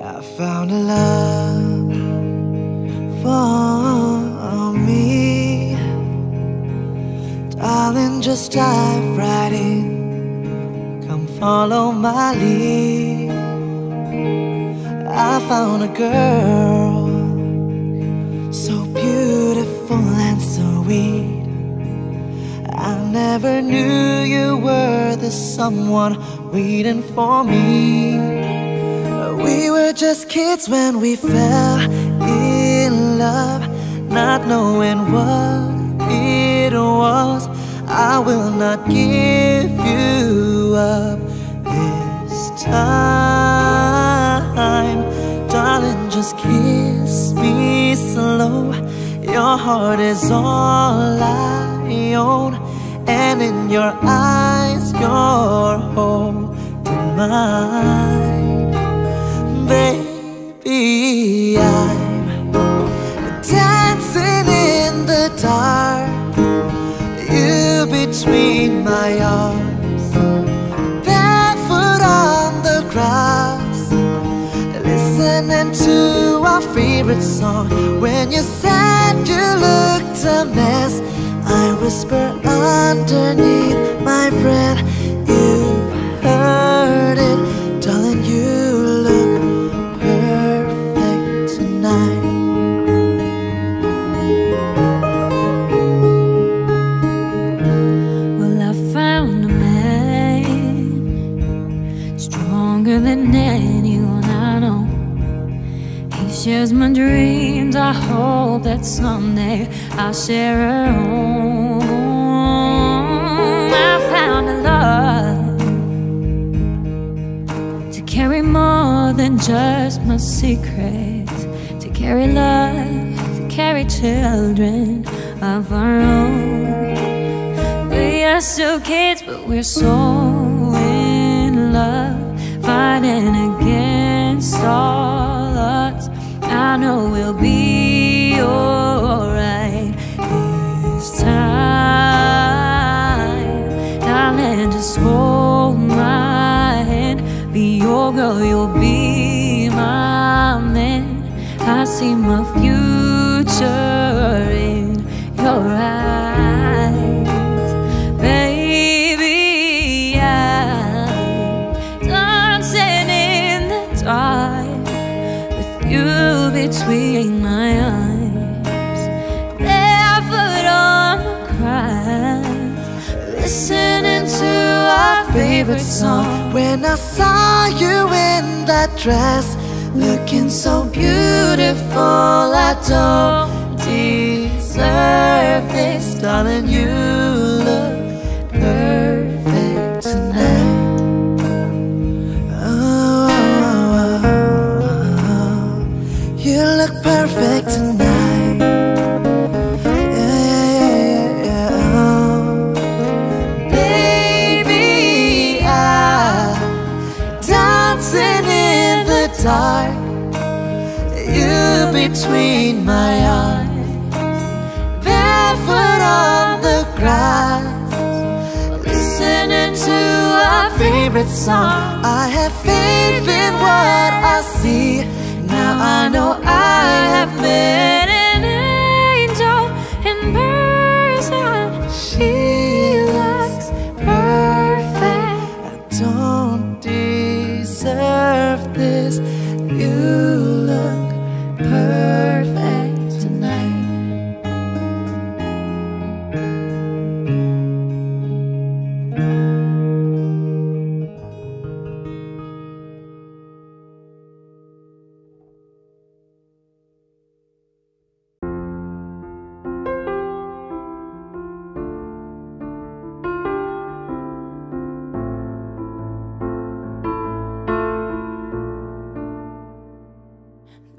I found a love for me, darling, just dive right in, come follow my lead. I found a girl so beautiful and sweet, I never knew you were the someone waiting for me. We were just kids when we fell in love, not knowing what it was. I will not give you up this time, darling, just kiss me slow. Your heart is all I own, and in your eyes you're holding mine. Baby, I'm dancing in the dark, you between my arms, barefoot on the grass, listening to our favorite song. When you said you looked a mess, I whisper underneath my breath, you've heard it, darling, you look perfect tonight. Well, I found a man stronger than anyone I know. He shares my dreams, I hope that someday I'll share her home. I found a love to carry more than just my secrets, to carry love, to carry children of our own. We are still kids, but we're so in love, fighting against all odds. I know we'll be alright time, darling, just hold my hand, be your girl, you'll be my man. I see my future in your eyes, baby. I'm dancing in the dark with you between my arms, listening to our favorite song. When I saw you in that dress, looking so beautiful, I don't deserve this, darling, you look perfect tonight. Oh, oh, oh, oh. You look perfect tonight. Dark, you between my arms, barefoot on the grass, listening to our favorite song. I have faith in what I see, now I know I have met an angel in person. She looks perfect, I don't deserve this, you look perfect tonight.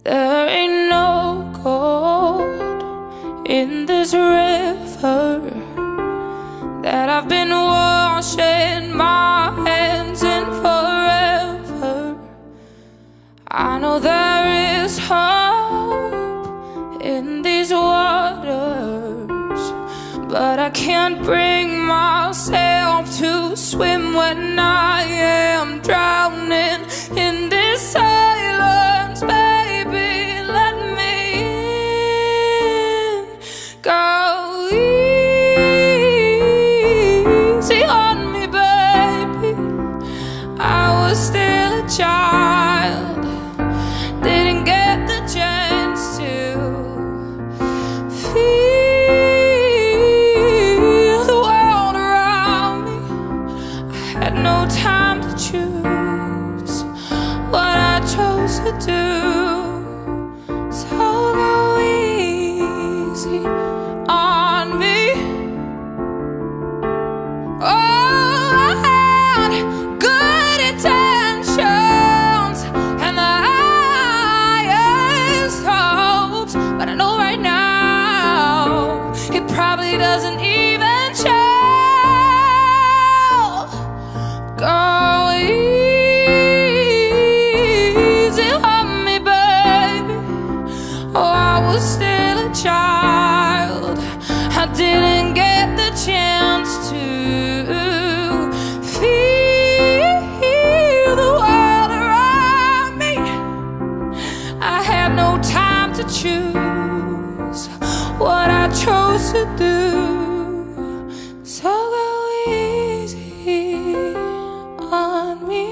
There ain't no gold in this river that I've been washing my hands in forever. I know there is hope in these waters, but I can't bring myself to swim when I am drowning in this silence. didn't get the chance to feel the world around me. I had no time to choose what I chose to do, so go easy on me.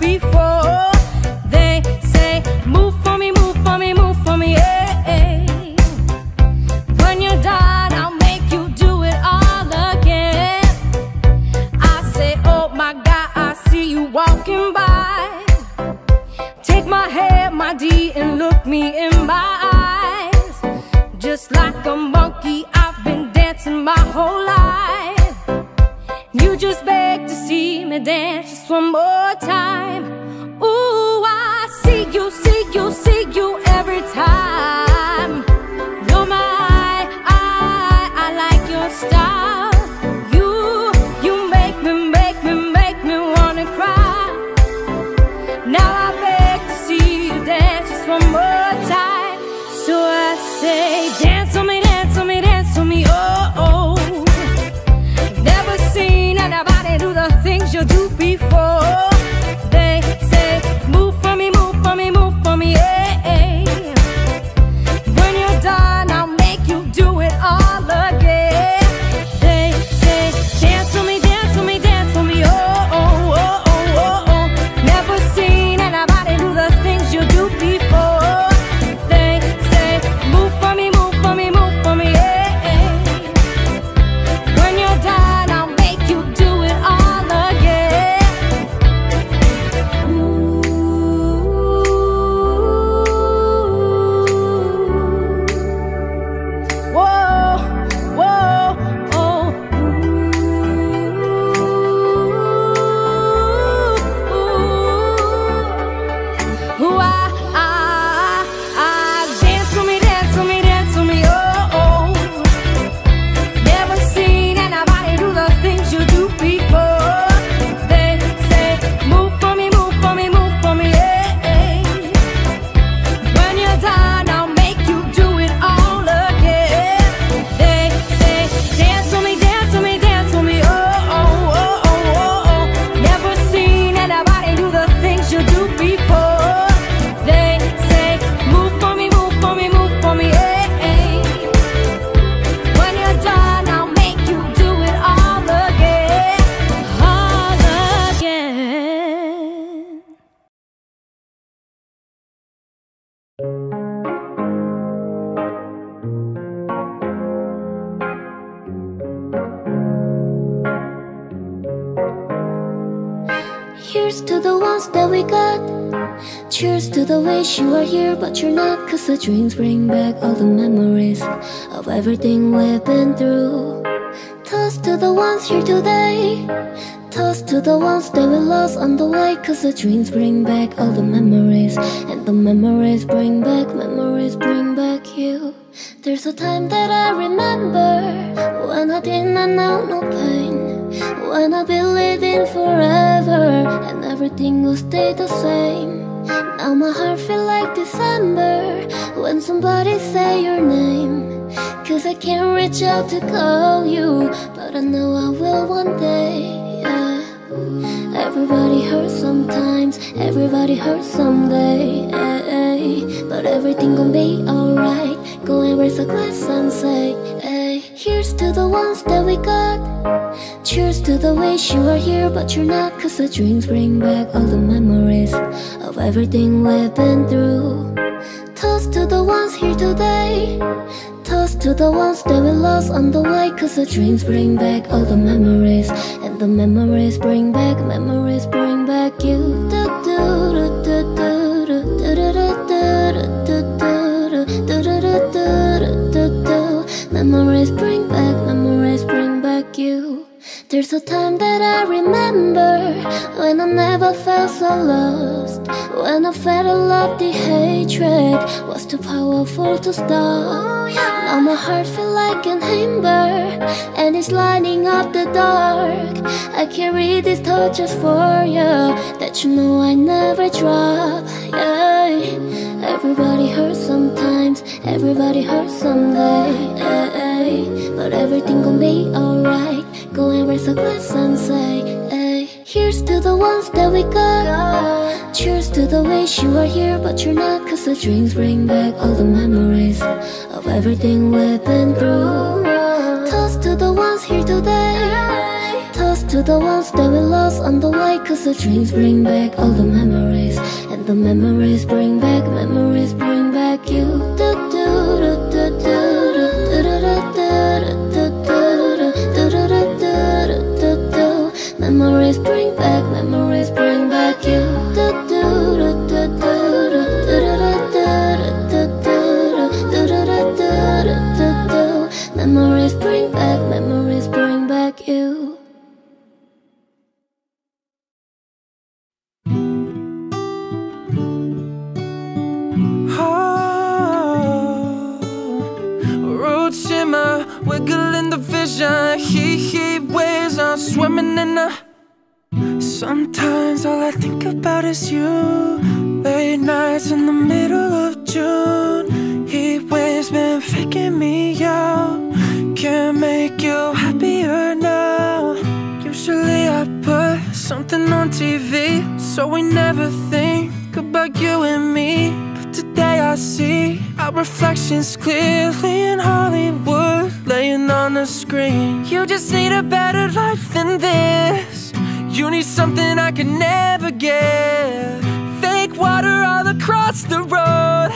Before they say move for me, move for me, move for me, hey, hey. to the ones that we got. Cheers to the wish you are here but you're not, cause the drinks bring back all the memories of everything we've been through. Toast to the ones here today, toast to the ones that we lost on the way, cause the dreams bring back all the memories, and the memories bring back you. There's a time that I remember when I didn't know no pain, when I believed in forever and everything will stay the same. Now my heart feels like December when somebody say your name, cause I can't reach out to call you, but I know I will one day, yeah. Everybody hurts sometimes, everybody hurts someday, ay, but everything gon' be alright. Go and raise a glass and say, ay. Here's to the ones that we got. Cheers to the wish you are here but you're not, cause the drinks bring back all the memories of everything we've been through. Toast to the ones here today, toast to the ones that we lost on the way, cause the dreams bring back all the memories, and the memories bring back you. Memories bring back you. There's a time that I remember when I never felt so lost, when I felt a lot the hatred was too powerful to stop. Now my heart feels like an ember and it's lighting up the dark. I carry these torches for you that you know I never drop, yeah. Everybody hurts sometimes, everybody hurts someday, yeah. But everything gon' be alright. Go and raise a glass and say, ay. Here's to the ones that we got. Cheers to the wish you are here but you're not, cause the drinks bring back all the memories of everything we've been through. Toast to the ones here today, toast to the ones that we lost on the way, cause the drinks bring back all the memories, and the memories bring back you. Memories bring back you. Memories bring back you. Road shimmer, wiggling the vision. He waves are swimming in the. Sometimes all I think about is you. Late nights in the middle of June. Heat waves been faking me out. Can't make you happier now. Usually I put something on TV so we never think about you and me. But today I see our reflections clearly in Hollywood, laying on the screen. You just need a better life than this. You need something I could never get. Fake water all across the road.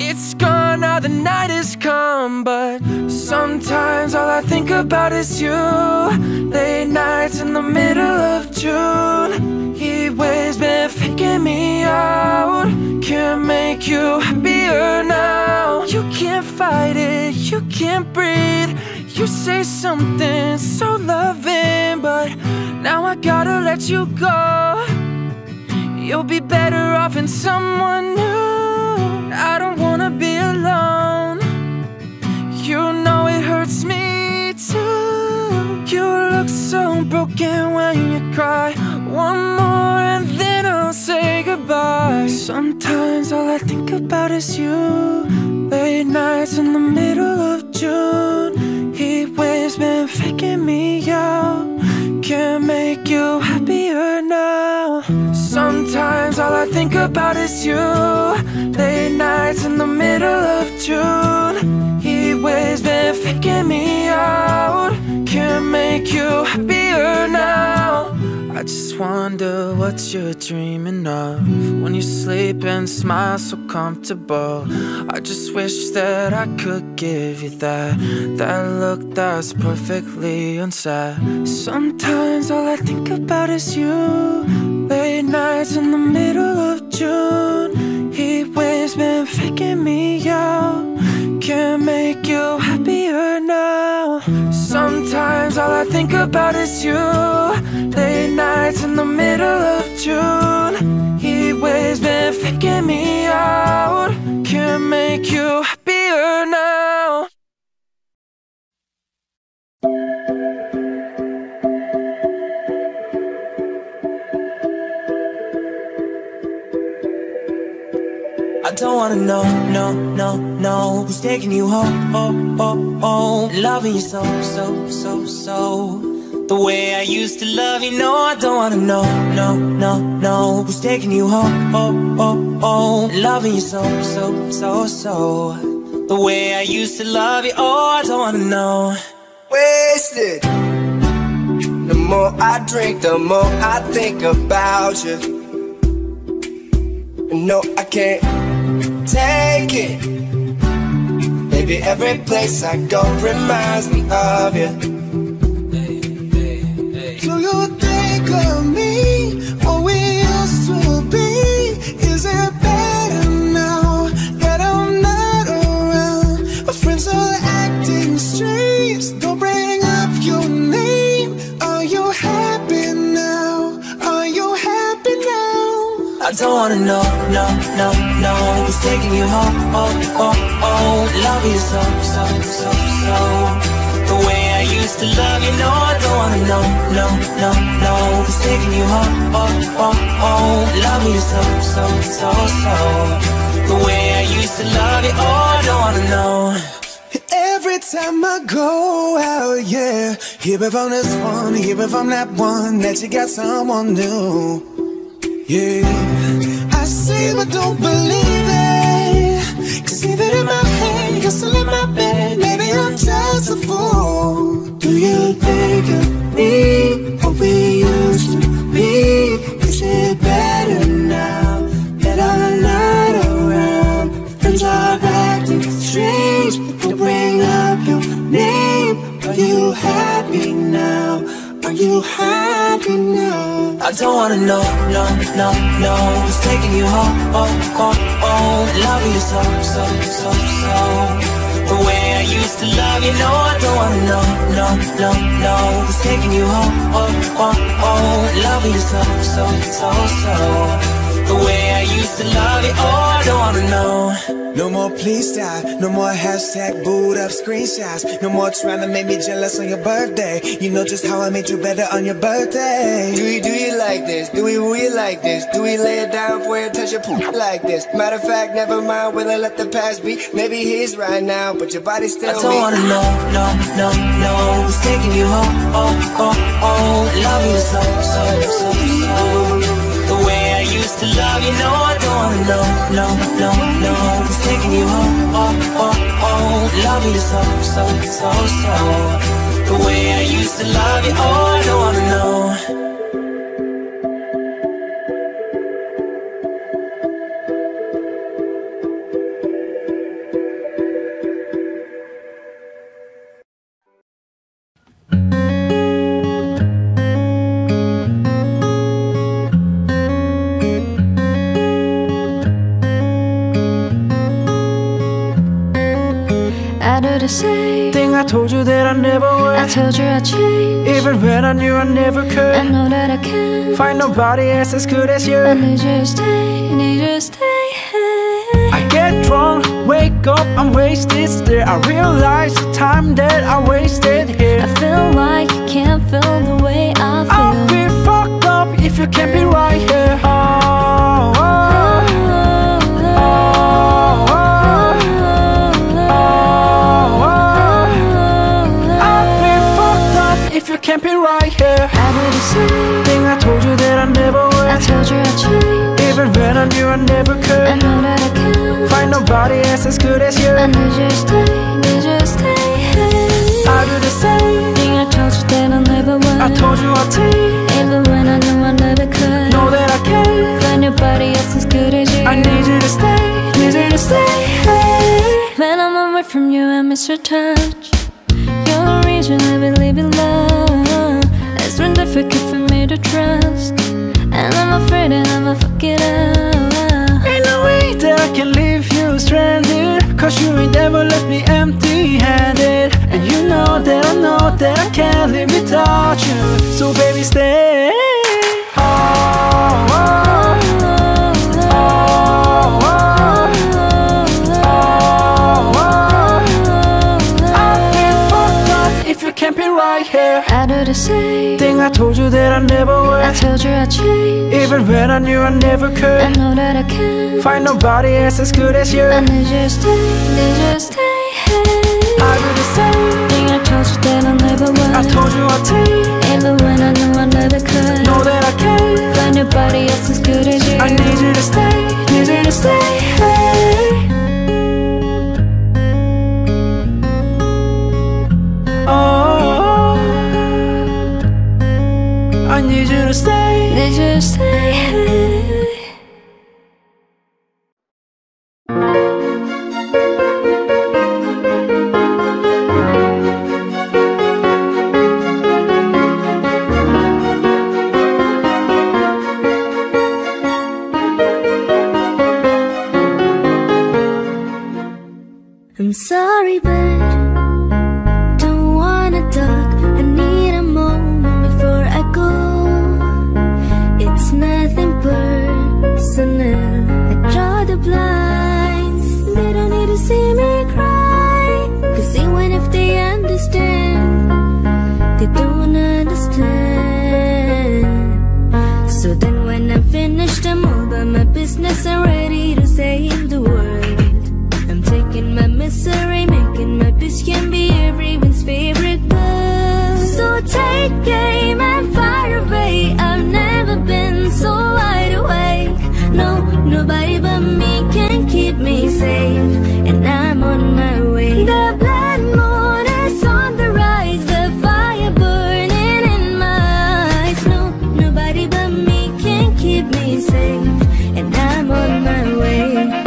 It's gone, now the night is come. But sometimes all I think about is you. Late nights in the middle of June. Heat waves been faking me out. Can't make you happier now. You can't fight it, you can't breathe. You say something so loving, but now I gotta let you go. You'll be better off in someone new. I don't wanna be alone. You know it hurts me too. You look so broken when you cry. One more and then I'll say goodbye. Sometimes all I think about is you. Late nights in the middle of June. Heat waves been faking me out. Can't make you happier now. Sometimes all I think about is you. Late nights in the middle of June. Heat waves been faking me out. Can't make you happier now. I just wonder what you're dreaming of when you sleep and smile so comfortable. I just wish that I could give you that look that's perfectly unsaid. Sometimes all I think about is you. Late night nights in the middle of June. Heat waves been faking me out. Can't make you happier now. Sometimes all I think about is you. Late nights in the middle of June. Heat waves been faking me out. Can't make you happier now. I don't wanna know, no, no, no, who's taking you home, oh, oh, oh. Loving you so, so, so, so, the way I used to love you. No, I don't wanna know, no, no, no, who's taking you home, oh, oh, oh. Loving you so, so, so, so, the way I used to love you. Oh, I don't wanna know. Wasted. The more I drink, the more I think about you. No, I can't take it. Baby, every place I go reminds me of you. Hey, hey, hey. Do you think of me? What we used to be? Is it better now that I'm not around? My friends are acting strange. Don't bring up your name. Are you happy now? Are you happy now? I don't wanna know, no, no, no, who's taking you home, oh, oh, oh. Love you so, so, so, so, the way I used to love you. No, I don't wanna know, no, no, no, who's taking you home, oh, oh, oh. Love you so, so, so, so, the way I used to love you. Oh, I don't wanna know. Every time I go out, yeah, hear me from this one, hear me from that one, that you got someone new. Yeah, I see but don't believe it. Cause even in my head, you're still in my bed. Maybe I'm just a fool. Do you think of me? What we used to be? Is it better now that I'm not around? Friends are acting strange. Don't bring up your name. Are you happy now? Are you happy now? I don't wanna know, no, no, no, who's taking you home, oh, oh, oh. Love you so, so, so, so, the way I used to love you. No, I don't wanna know, no, no, no, who's taking you home, oh, oh, oh. Love you so, so, so, so, the way I used to love you. Oh, I don't wanna know. No more please stop, no more hashtag booed up screenshots. No more trying to make me jealous on your birthday. You know just how I made you better on your birthday. Do you like this? Do we like this? Do we lay it down for you, touch your poop like this? Matter of fact, never mind, will I let the past be? Maybe he's right now, but your body's still me. I don't wanna know, no, no, no, who's taking you home, oh, oh, oh. Love you so, so, so, so, the way I used to love you. No, I don't wanna know, no, no, no, who's taking you home, oh, oh, oh. Love you so, so, so, so, the way I used to love you. Oh, I don't wanna know. The same thing I told you that I never would. I told you I changed, even when I knew I never could. I know that I can't find nobody else as good as you. I need you to stay, I need you to stay. I get drunk, wake up, I'm wasted still. I realize the time that I wasted here. I feel like you can't feel the way I feel. I'll be fucked up if you can't be right here. Oh, oh, oh, oh, oh. Can't be right here. I do the same thing I told you that I never would. I told you I changed, even when I knew I never could. I know that I can't find nobody else as good as you. I need you to stay, need you to stay. I do the same thing I told you that I never would. I told you I'd change, even when I knew I never could. Know that I can't find nobody else as good as you. I need you to stay, need you to stay. When I'm away from you, I miss your touch. You're the reason I believe in love. It's been difficult for me to trust. I And I'm afraid that I'ma fuck it up. Ain't no way that I can leave you stranded, cause you ain't ever left me empty-handed. And you know that I can't live without you, so baby stay. I do the same thing. I told you that I never would. I told you I'd change, even when I knew I never could. I know that I can't find nobody else as good as you. I need you to stay, need you to stay. I do the same thing. I told you that I never would. I told you I'd change, even when I knew I never could. Know that I can't find nobody else as good as you. I need you to stay, need you to stay. I need you to stay, need you to stay. I'm sorry, but don't wanna talk. I need a moment before I go. It's nothing personal. I draw the blinds. They don't need to see me cry, cause even if they understand, they don't understand. So then when I'm finished, I'm all by my business and ready to save the world. I'm taking my misery, making my bitch can be everyone's favorite girl. So take aim and fire away. I've never been so wide awake. No, nobody but me can keep me safe, and I'm on my way. The blood moon is on the rise, the fire burning in my eyes. No, nobody but me can keep me safe, and I'm on my way.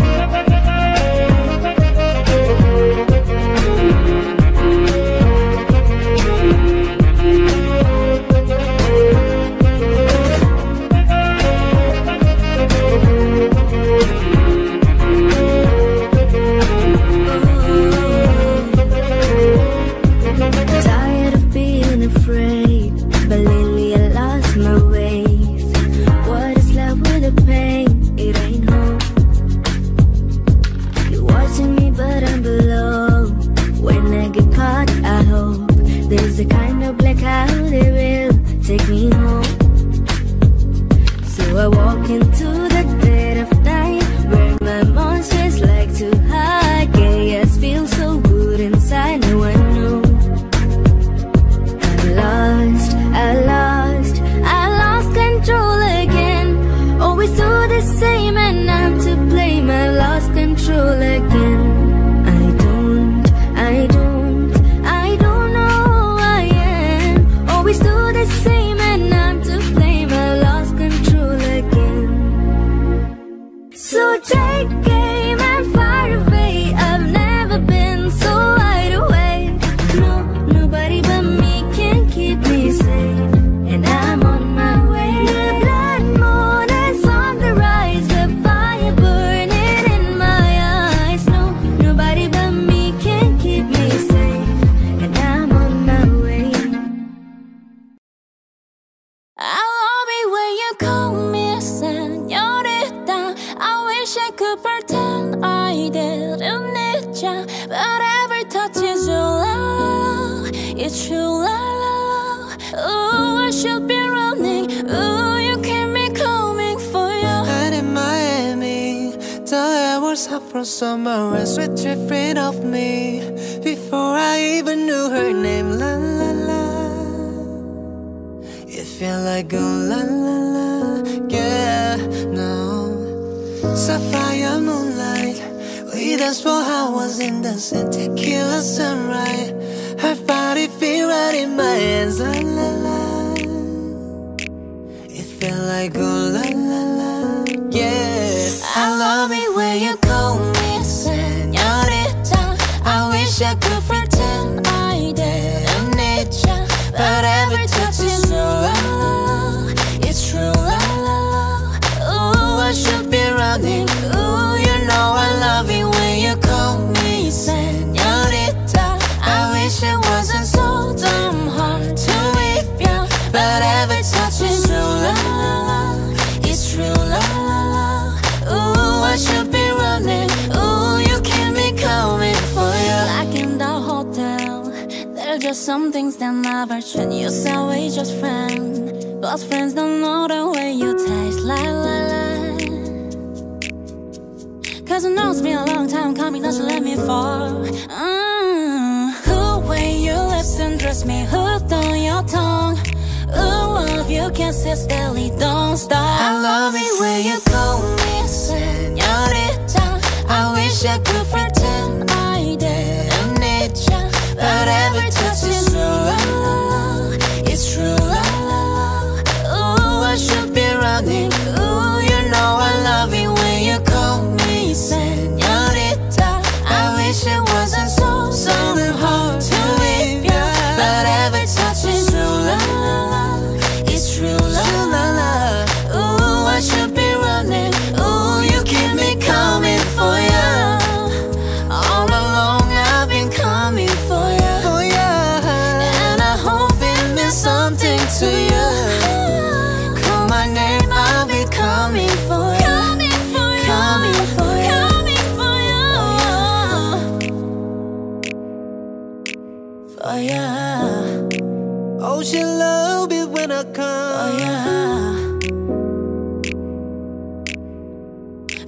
But every touch is true, la la. It's true, la la. just some things that never change. You say we just friends, but friends don't know the way you taste. La la la. Cause it knows me a long time coming, don't you let me fall. Who way you listen, dress me, hooked on your tongue. Ooh, love you can't sit steadily, don't stop. I love it when you call me señorita. I wish I could pretend I didn't need ya, but every touch is true, la, la, la. It's true, la, la, la. Ooh, I should be running. Ooh, you know I love it when you call me señorita. I wish it wasn't so hard to leave ya, but every touch is true, la, la, la. To you, call my name, I'll be coming for you, coming for you, coming for you, coming for you, for you. Oh, she love it when I come.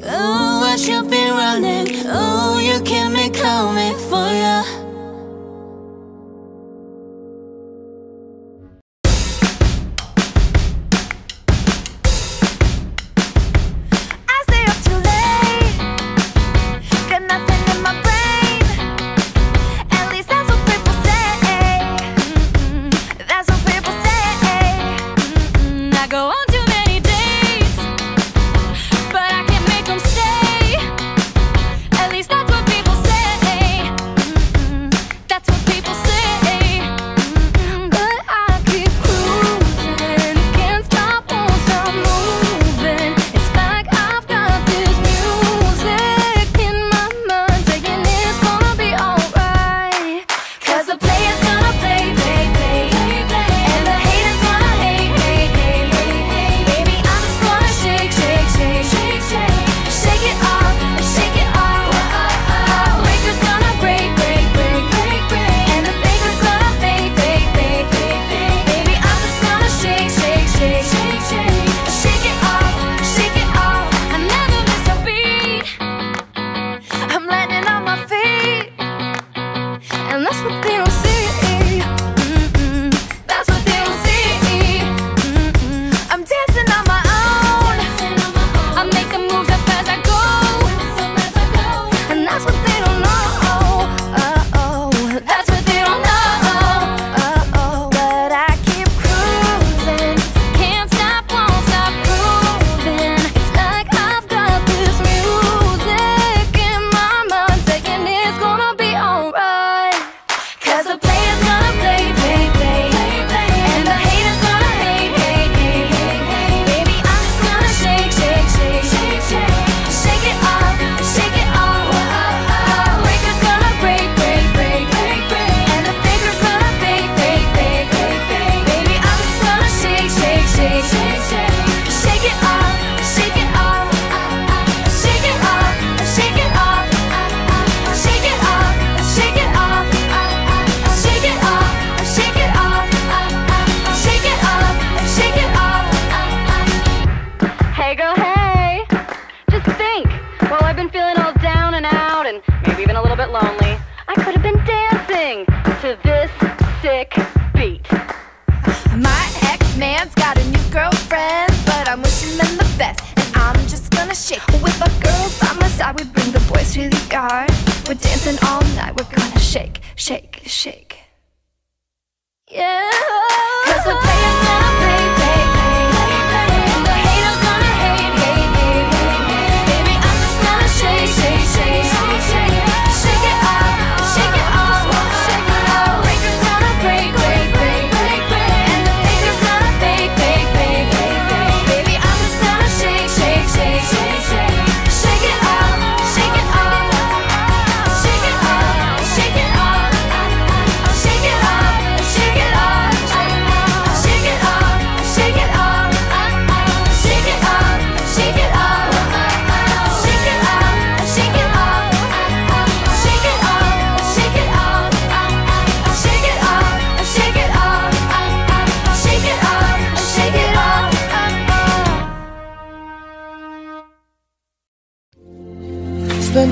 Oh, I should be running. Oh, you keep me coming for you.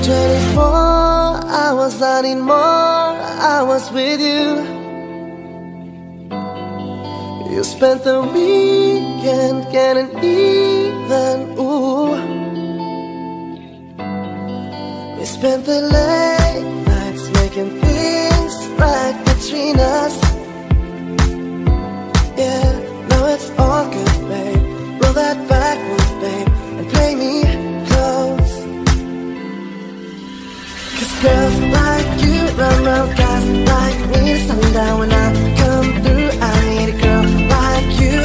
24 hours, I need more hours with you. You spent the weekend getting even, ooh. We spent the late nights making things right between us. Yeah, now it's all good, babe. Roll that backwards, babe, and play me close. 'Cause girls like you run round guys like me sundown. When I come through, I need a girl like you.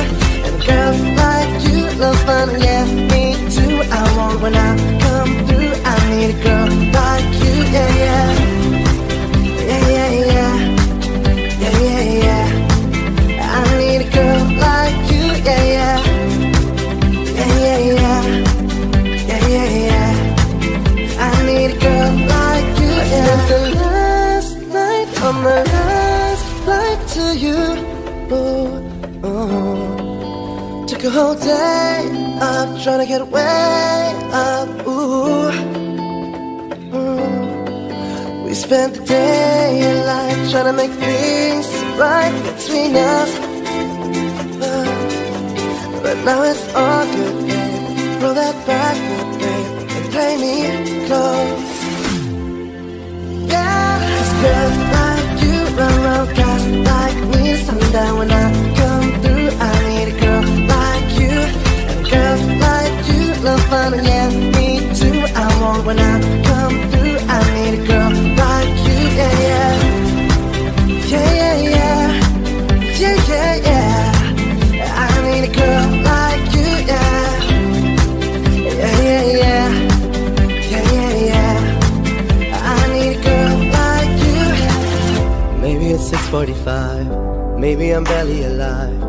And girls like you love fun, yeah, me too. I want when I come through, I need a girl like you, yeah, yeah. Yeah, yeah, yeah. Yeah, yeah, yeah. I need a girl like you, yeah, yeah. Yeah, yeah, yeah. Yeah, yeah, yeah. I need a girl like you. Spent the last night on my last flight to you. Ooh, ooh. Took a whole day up trying to get away up. Ooh, ooh. We spent the daylight trying to make things right between us. But now it's all good, babe. Roll that backward, babe, and play me close. Girls like you run round guys like me sundown. When I come through, I need a girl like you. And girls like you love fun, yeah, me too. I want when I come through, I need a girl like you, yeah, yeah. Yeah, yeah, yeah. Yeah, yeah, yeah. I need a girl like you, yeah. Yeah, yeah, yeah. Yeah, yeah, yeah. I need a girl. Maybe it's 6:45, maybe I'm barely alive.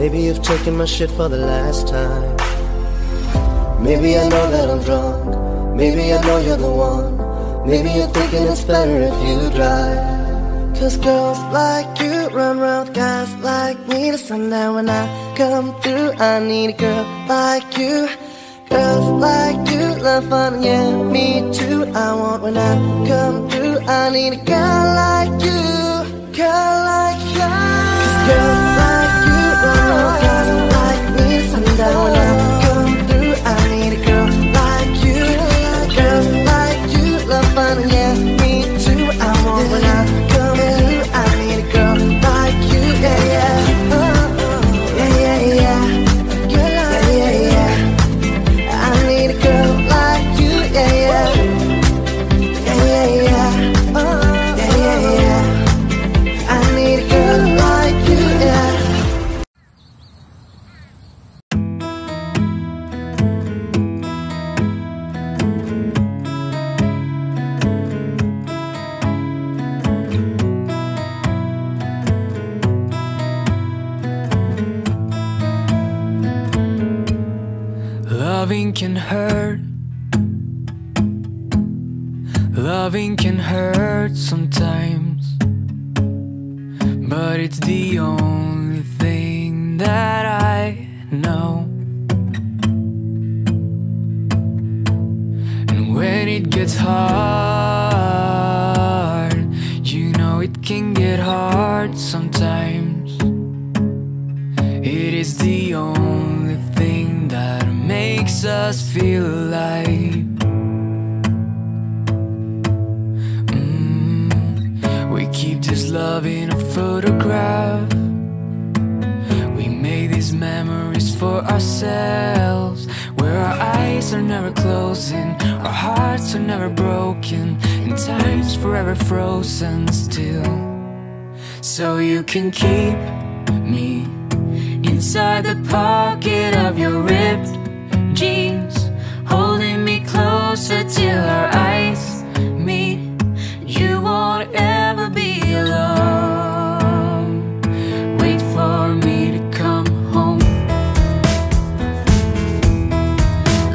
Maybe you've taken my shit for the last time. Maybe I know that I'm drunk, maybe I know you're the one. Maybe you're thinking it's better if you drive. 'Cause girls like you run round guys like me to sundown. When I come through, I need a girl like you. Girls like you love fun, yeah, me too. I want when I come through, I need a girl like you. Girl like you. 'Cause girls like you run round guys like me sundown. When I come through, I need a girl like you. Girls like you love fun, yeah, me too. I want when I come through, I need a girl like you, yeah, yeah. Yeah, yeah, yeah. Yeah, yeah, yeah. I need a girl like you, yeah, yeah. Yeah, yeah, yeah. Loving can hurt. Loving can hurt sometimes, but it's the only thing that I know. And when it gets hard, you know it can get hard sometimes. It is the only thing that makes us feel alive. We keep this love in a photograph. We make these memories for ourselves, where our eyes are never closing, our hearts are never broken, and time's forever frozen still. So you can keep me inside the pocket of your ripped jeans, holding me closer till our eyes meet. You won't ever be alone. Wait for me to come home.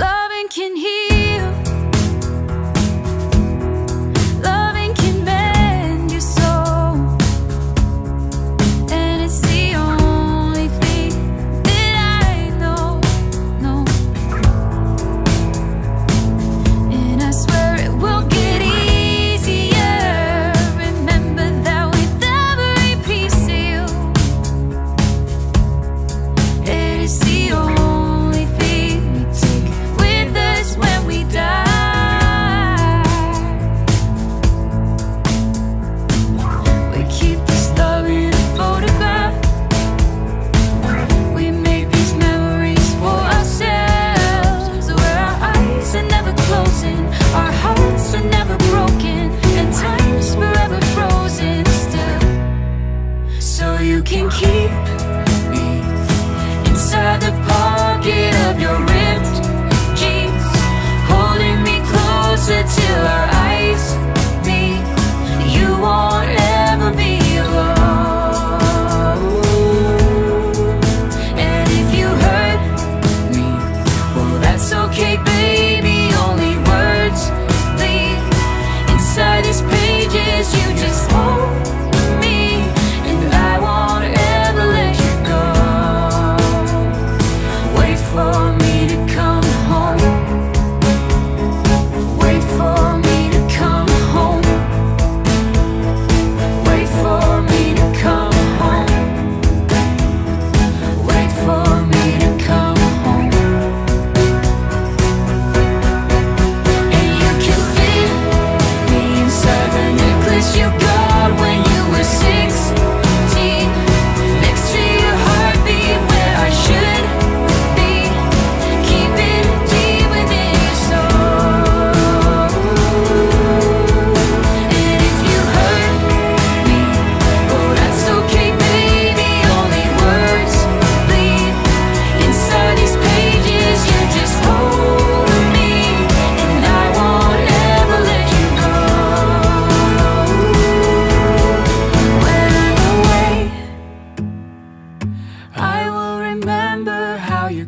Loving can heal. Loving can mend your soul. And it's the only thing that I know. No. And I swear it will get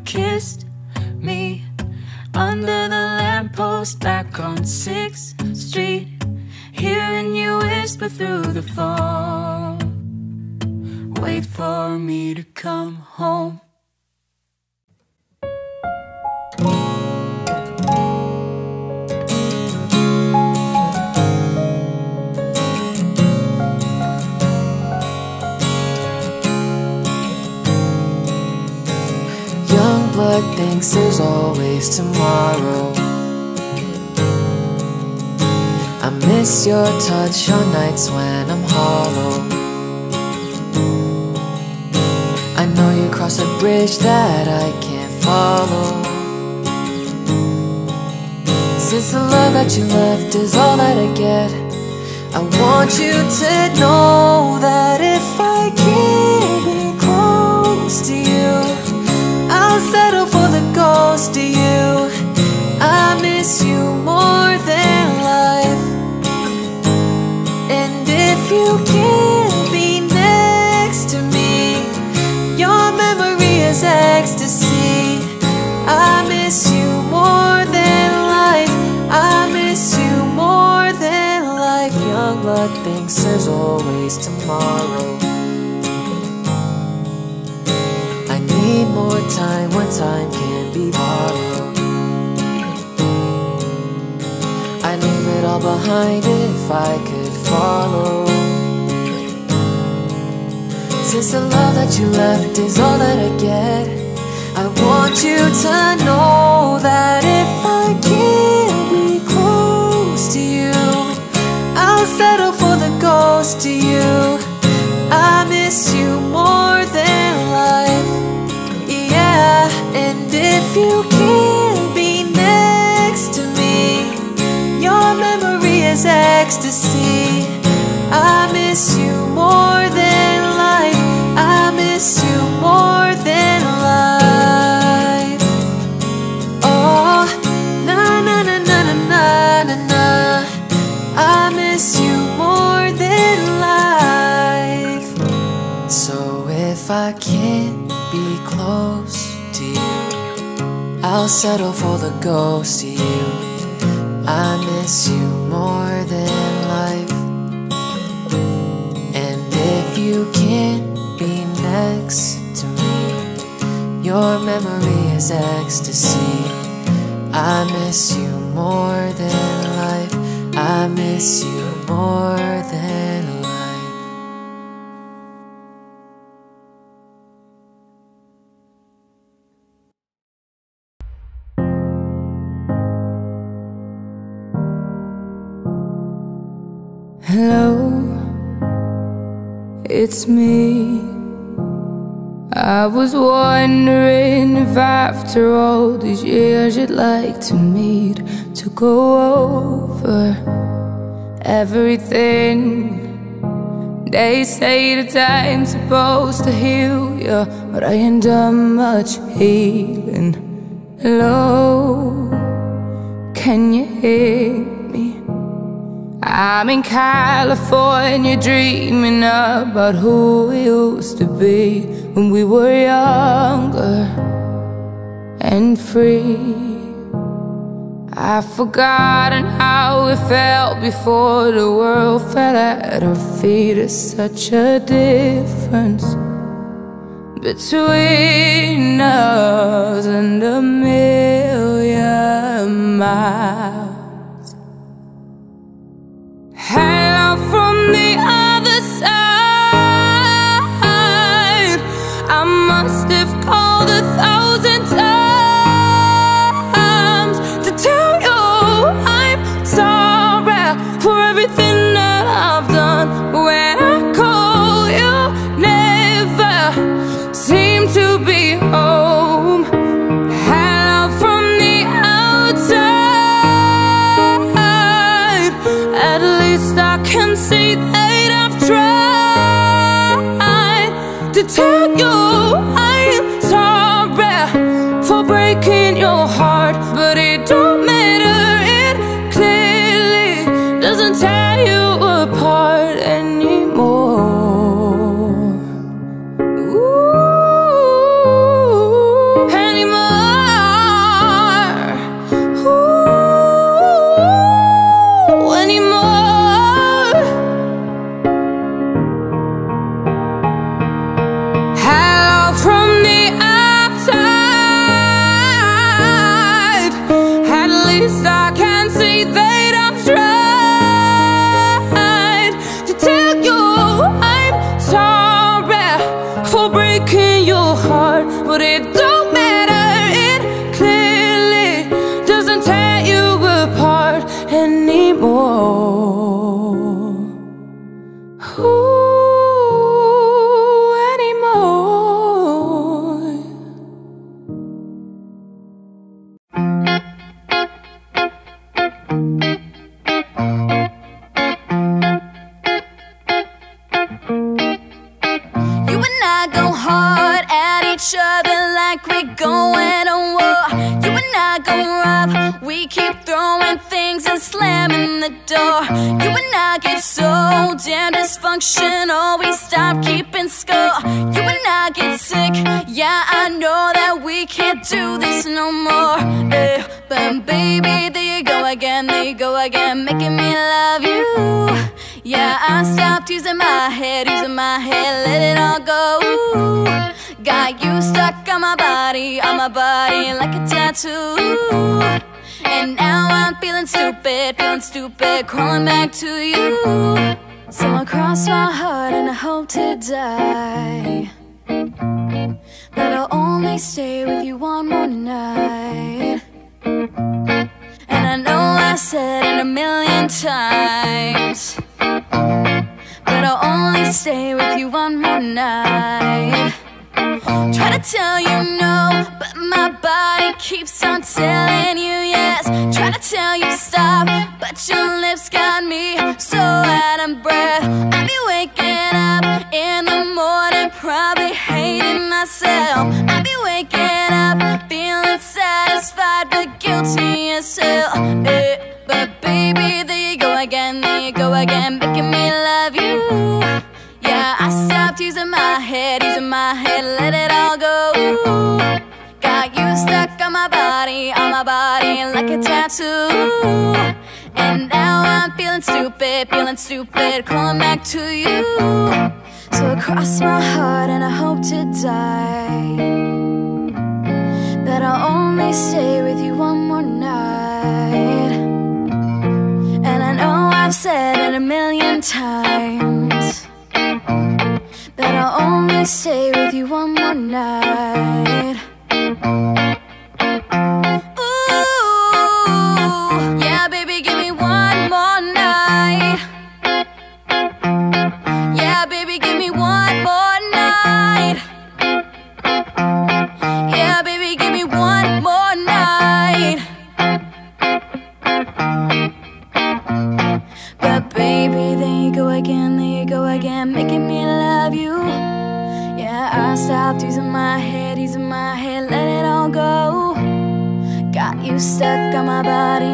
Kissed me under the lamppost back on 6th Street, hearing you whisper through the fog, wait for me to come home. Youngblood thinks there's always tomorrow. I miss your touch on nights when I'm hollow. I know you crossed a bridge that I can't follow. Since the love that you left is all that I get, I want you to know that if I can't be close to you, I'll settle for the ghost of you. I miss you more than life. And if you can't be next to me, your memory is ecstasy. I miss you more than life. I miss you more than life. Youngblood thinks there's always tomorrow. Need more time when time can't be borrowed. I'd leave it all behind if I could follow. Since the love that you left is all that I get, I want you to know that if I can't be close to you, I'll settle for the ghost of you. I miss you more than life. And if you can't be next to me, your memory is ecstasy. I miss you more than life. I miss you more than life. Oh, na na na na na na na na. I miss you more than life. So if I can't be close to you, I'll settle for the ghost of you. I miss you more than life. And if you can't be next to me, your memory is ecstasy. I miss you more than life. I miss you more than life. Hello, it's me. I was wondering if after all these years you'd like to meet, to go over everything. They say the time's supposed to heal you, but I ain't done much healing. Hello, can you hear? I'm in California dreaming about who we used to be when we were younger and free. I've forgotten how we felt before the world fell at our feet. It's such a difference between us and a million miles. Hello from the other side. I must have called 1,000 times. See that I've tried to tell you I'm sorry for breaking your heart, but it don't matter, it clearly doesn't tear you apart anymore. Ooh, anymore. Ooh, anymore. I can see that I've tried to tell you I'm sorry for breaking your heart, but it don't matter, it clearly doesn't tear you apart anymore. Ooh, anymore. We keep throwing things and slamming the door. You and I get so damn dysfunctional, we stop keeping score. You and I get sick, yeah, I know that we can't do this no more. But baby, there you go again, making me love you. Yeah, I stopped using my head, let it all go. Got you stuck on my body like a tattoo. And now I'm feeling stupid, crawling back to you. So I cross my heart and I hope to die that I'll only stay with you one more night. And I know I said it 1,000,000 times, but I'll only stay with you one more night. Try to tell you no, but my body keeps on telling you yes. Try to tell you stop, but your lips got me so out of breath. I'll be waking up in the morning, probably hating myself. I'll be waking up feeling satisfied, but guilty as hell. But baby, there you go again, making me love you. Yeah, I stopped using my head, let it all go. Got you stuck on my body like a tattoo. And now I'm feeling stupid, calling back to you. So I cross my heart and I hope to die that I'll only stay with you one more night. And I know I've said it 1,000,000 times that I'll only stay with you one more night. Ooh, yeah, baby, give me one more night. Yeah, baby, give me one more night. Yeah, baby, give me one more night. But baby, there you go again, making me love you. Yeah, I stopped using my head, let it all go. Got you stuck on my body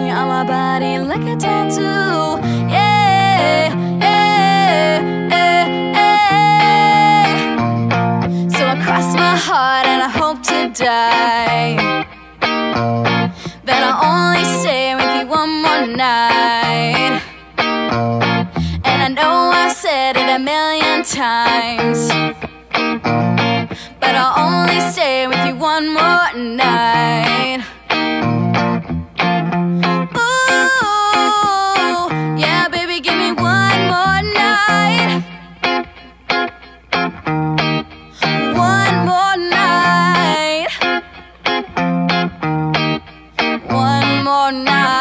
like a tattoo. Yeah, yeah, yeah, yeah. So I cross my heart and I hope to die that I'll only stay with million times, but I'll only stay with you one more night. Ooh, yeah, baby, give me one more night. One more night. One more night.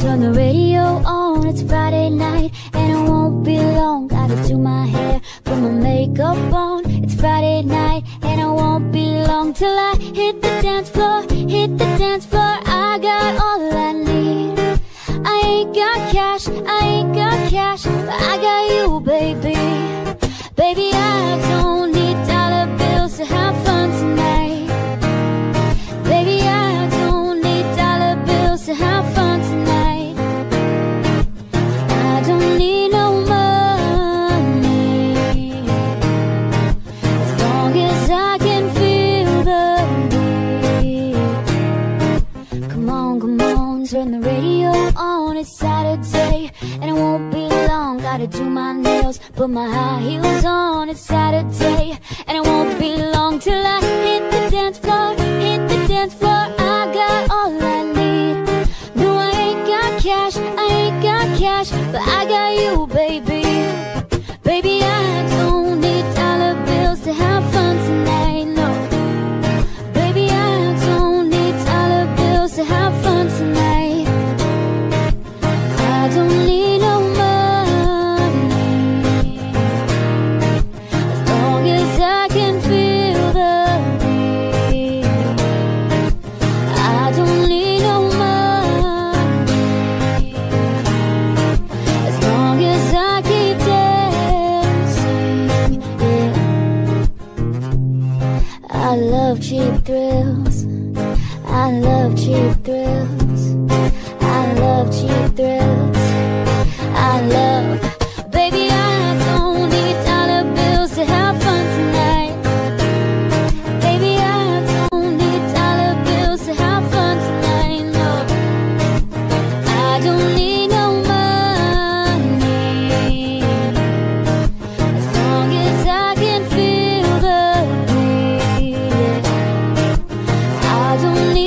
Turn the radio on, it's Friday night, and it won't be long. Gotta do my hair, put my makeup on. It's Friday night, and it won't be long till I hit the dance floor, hit the dance floor. I got all I need. I ain't got cash, I ain't got cash, but I got you, baby. Baby, I don't need dollar bills to have fun tonight. Baby, I don't need dollar bills to have fun. Turn the radio on, it's Saturday, and it won't be long. Gotta do my nails, put my high heels on. It's Saturday, and it won't be long till I hit the dance floor, hit the dance floor. I got all I need. No, I ain't got cash, I ain't got cash, but I got you, baby. Baby, I don't need dollar bills to have fun tonight, no. Baby, I don't need dollar bills to have fun tonight. Don't need no money, as long as I can feel the beat. I don't need no money, as long as I keep dancing, yeah. I love cheap thrills, I love cheap thrills, I love cheap thrills, I love. Baby, I don't need dollar bills to have fun tonight. Baby, I don't need dollar bills to have fun tonight, no. I don't need no money, as long as I can feel the beat. I don't need.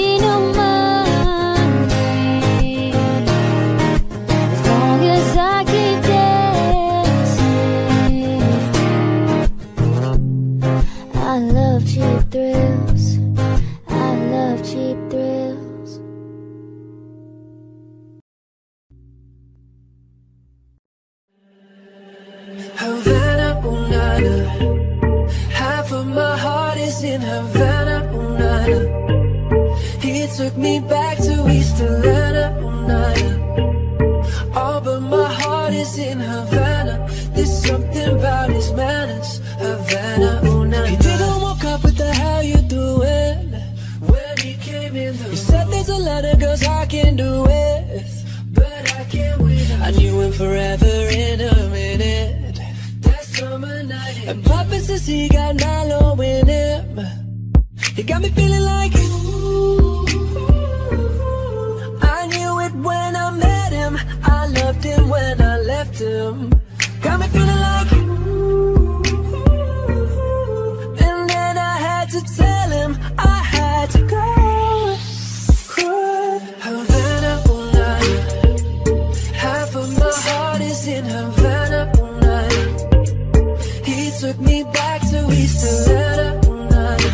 Took me back to East Atlanta, oh, night. Oh, but my heart is in Havana. There's something about his manners, Havana, oh, night. He didn't walk up with the how you doing when he came in the room. He said there's a lot of girls I can do with, but I can't wait. I knew him forever in a minute. That summer night, and Papa says he got Nilo in him. He got me feeling like, ooh, I knew it when I met him. I loved him when I left him. Got me feeling like, ooh, and then I had to tell him I had to go. Havana, all night. Half of my heart is in Havana, all night. He took me back to East Atlanta, all night.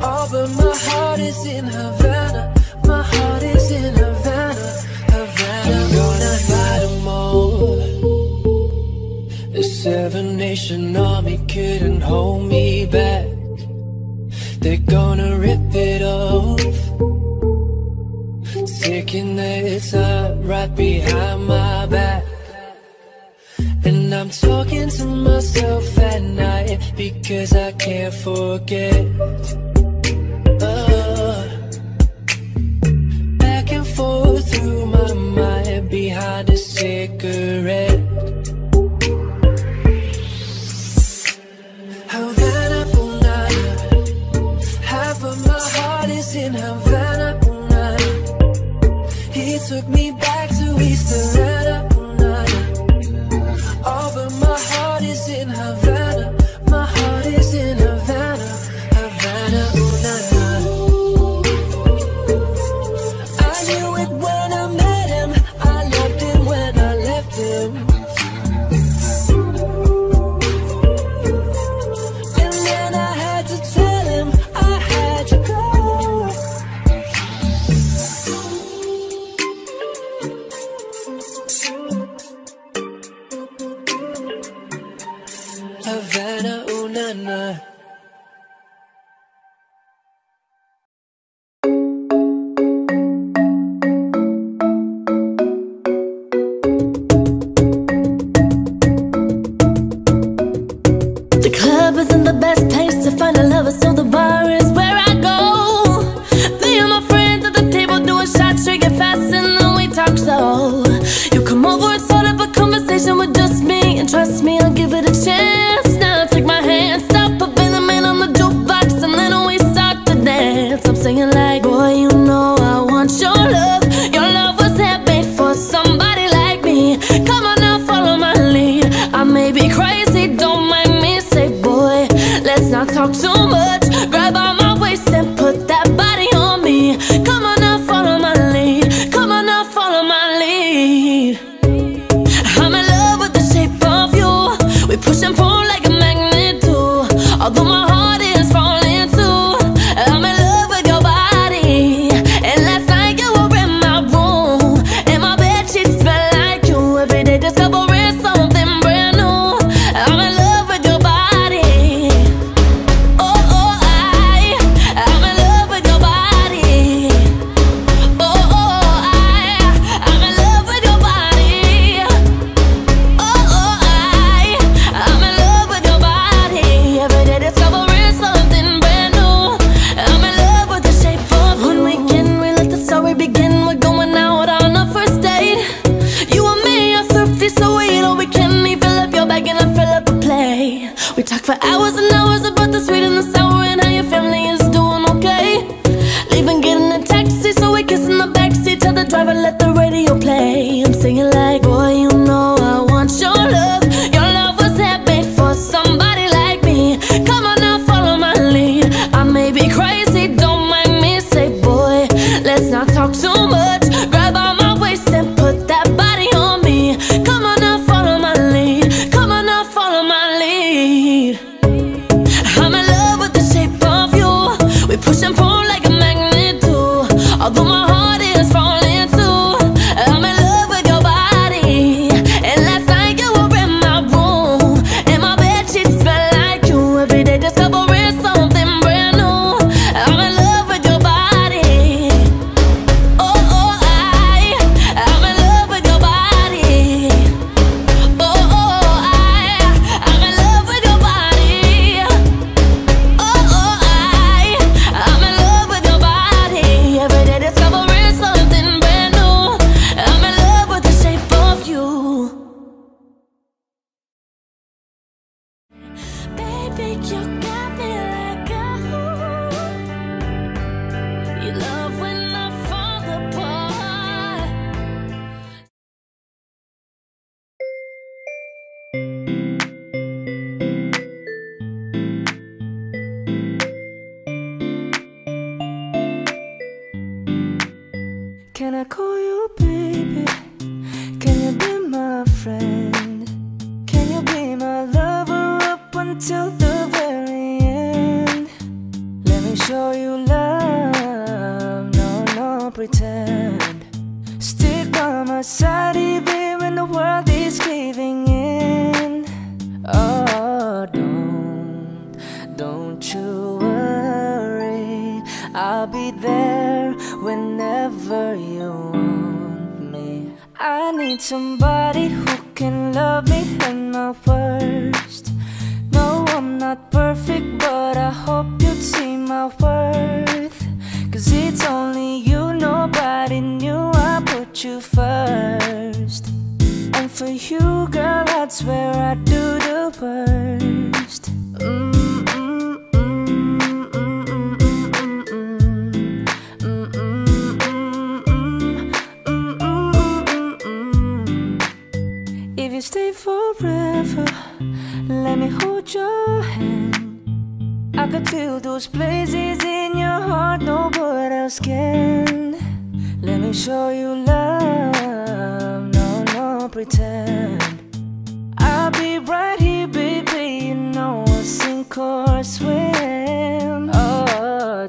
Oh, but my heart is in Havana. My heart is in Havana, Havana. I'm gonna fight them all. The Seven Nation Army couldn't hold me back. They're gonna rip it off, taking their time right behind my back. And I'm talking to myself at night because I can't forget. Back and forth through my mind. hide a cigarette. Havana Punana, half of my heart is in Havana Punana. He took me back to East Havana Punana. All but my heart is in Havana. My heart is in Havana, Havana Punana. Havana, ooh, na, na. The club isn't the best place to find a lover, so the bar is where I go. Me and my friends at the table doing shots, drinking fast, and then we talk slow. You come over and start up a conversation with just me, and trust me, I'll give it a chance. Singing like, boy, you know I want your love. Your love was handmade for somebody like me. Come on now, follow my lead. I may be crazy, don't mind me. Say, boy, let's not talk too much. Grab on my waist and put that body on me. Come on now, follow my lead. Come on now, follow my lead. I'm in love with the shape of you. We push and pull like a magnet do. Although my heart is falling too, I'm in love. We talk for hours and hours about the sweet and the sour and how your family is doing okay. Leaving, getting a taxi, so we kiss in the backseat. Tell the driver, let the radio play. I'm singing like, boy, you know I want your love. Your love was handmade for somebody like me. Come on now, follow my lead. I may be crazy, don't mind me. Say, boy, let's not talk too much. Grab on my waist and put that body on me. Come on now, follow my lead. Come on now, follow my lead. I'm in love with the shape of you. We push and pull like a magnet do. Although my heart is falling too, I'm in love with your body. And last night you were in my room, and my bedsheets smell like you. Every day discovering something brand new. I'm in love with your body. Oh, oh, I'm in love with your body. Oh, oh, I'm in love with your body. Oh, oh, I'm in love with your body. Every day discovering something brand new. I'm in love with the shape of you. Baby, you got me like a hoo. You love when I fall apart. Can I call you baby? Can you be my friend? Can you be my lover up until the very end? Let me show you love, no, no pretend. Stick by my side even when the world is caving in. Oh, don't you worry, I'll be there whenever you want me. I need somebody who can love me in my worst. No, I'm not perfect, but I hope you'd see my worth. Cause it's only you, nobody knew I put you first. river, let me hold your hand. I could fill those places in your heart no word else can. Let me show you love, no, no pretend. I'll be right here, baby, you know I'll sink or swim. Oh,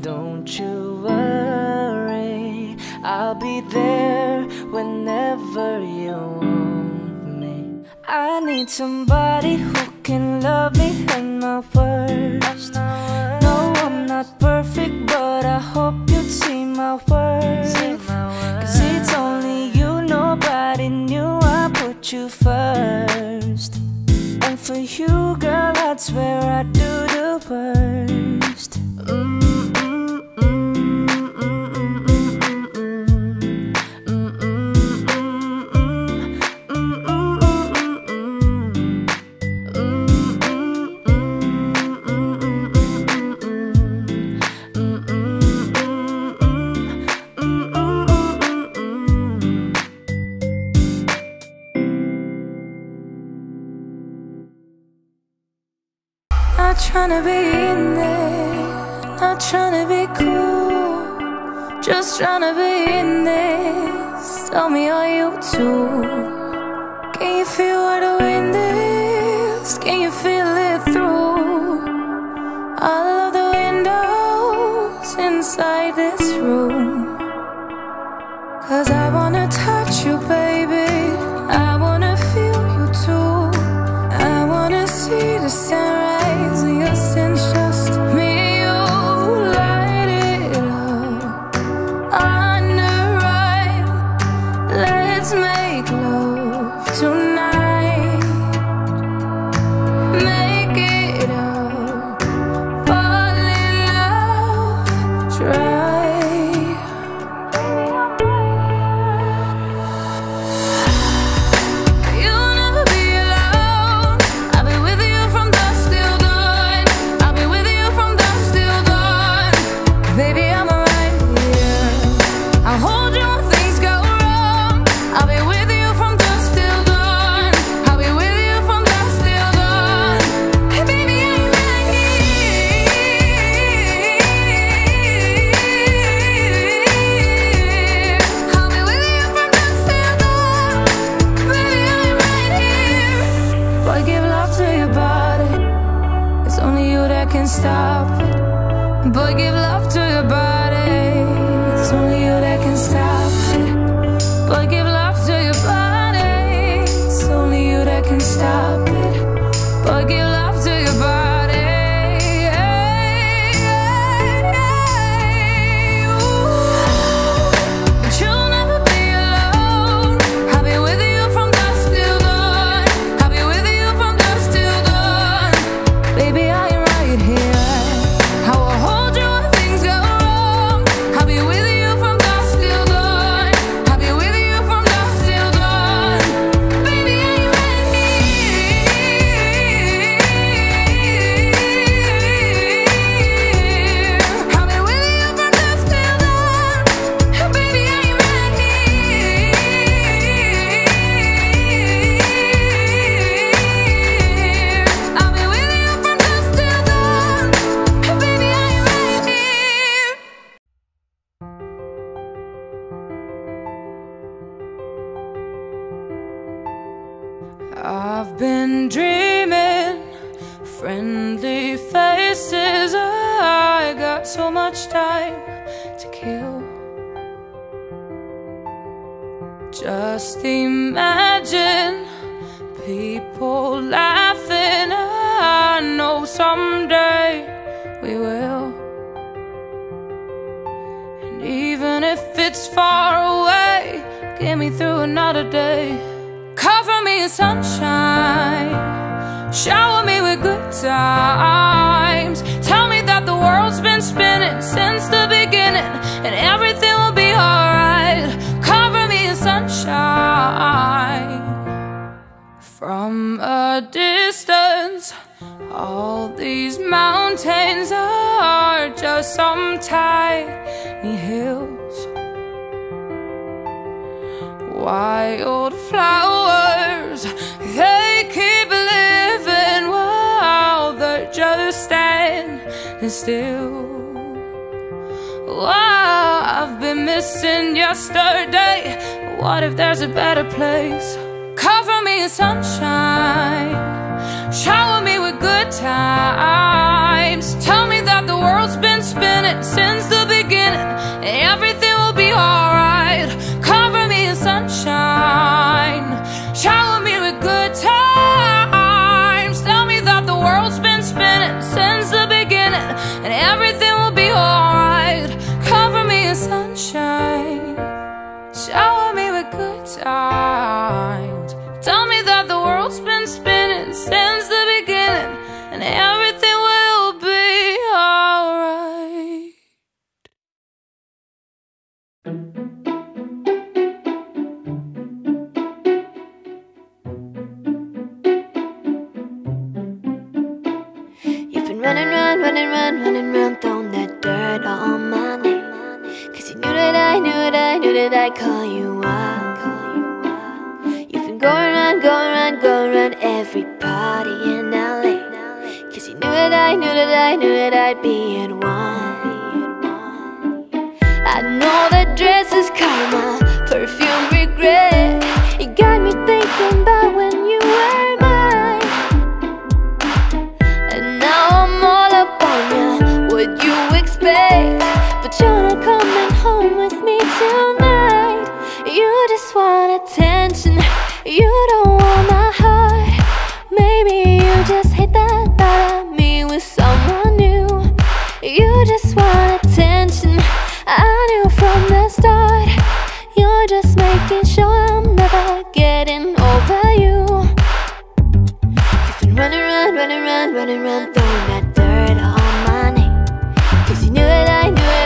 don't you worry, I'll be there whenever you want me. I need somebody who can love me in my worst. No, I'm not perfect, but I hope you'd see my worth. 'Cause it's only you, nobody knew I put you first. And for you, girl, that's where I do the worst. Not trying to be in there, not trying to be cool, just trying to be in this. Tell me, are you too? Can you feel what the wind is? Can you feel it through all of the windows inside this room? 'Cause I wanna touch you, baby, I wanna feel you too, I wanna see the sunrise. Since just me, you light it up on the right. Let's make love tonight, make it up, fall in love, try. You'll never be alone, I'll be with you from dusk till dawn. Baby, I'm right here, I'll hold you when things go wrong. I'll be with you from dusk till dawn, I'll be with you from dusk till dawn. Hey baby, I'm right here, I'll be with you from dusk till dawn. Baby, I'm right here. Boy, give love to your body, it's only you that can stop it. Boy, give love to your body, it's only you that can stop it. Boy, give love to your body, it's only you that can stop it. Boy, give love to your body, but you'll never be alone. I'll be with you from dusk till dawn, I'll be with you from dusk till dawn. Baby, I'm right here, I've been dreaming, friendly faces. I got so much time to kill. Just imagine people laughing. I know someday we will. And even if it's far away, get me through another day. Cover me in sunshine, shower me with good times. Tell me that the world's been spinning since the beginning, and everything will be alright. Cover me in sunshine. From a distance, all these mountains are just some tiny hills. Wild flowers others, they keep living while they're just standing still. Wow, I've been missing yesterday. What if there's a better place? Cover me in sunshine, shower me with good times. Tell me that the world's been spinning since the beginning, everything will be alright. Cover me in sunshine, shower me with good times. Tell me that the world's been spinning since the beginning, and everything will be alright. Cover me in sunshine, shower me with good times. Tell me that the world's been spinning since the beginning, and everything will be alright. You've been running round, running round, running round, throwing that dirt all my name. Cause you knew that I, knew that I, knew that I'd call you up. You've been going round, going round, going round every party in LA. Cause you knew that I, knew that I, knew that I'd be in one. I know that dress is karma, perfume regret. It got me thinking about when you were mine. And now I'm all up on ya, what you expect? But you're not coming home with me tonight. You just want attention, you don't want my heart. Maybe you just hate that about me with someone new. You just want attention, I knew from the start. You're just making sure I'm never getting over you. You've been running around, running around, running around, throwing that dirt on my name. Cause you knew that I knew it.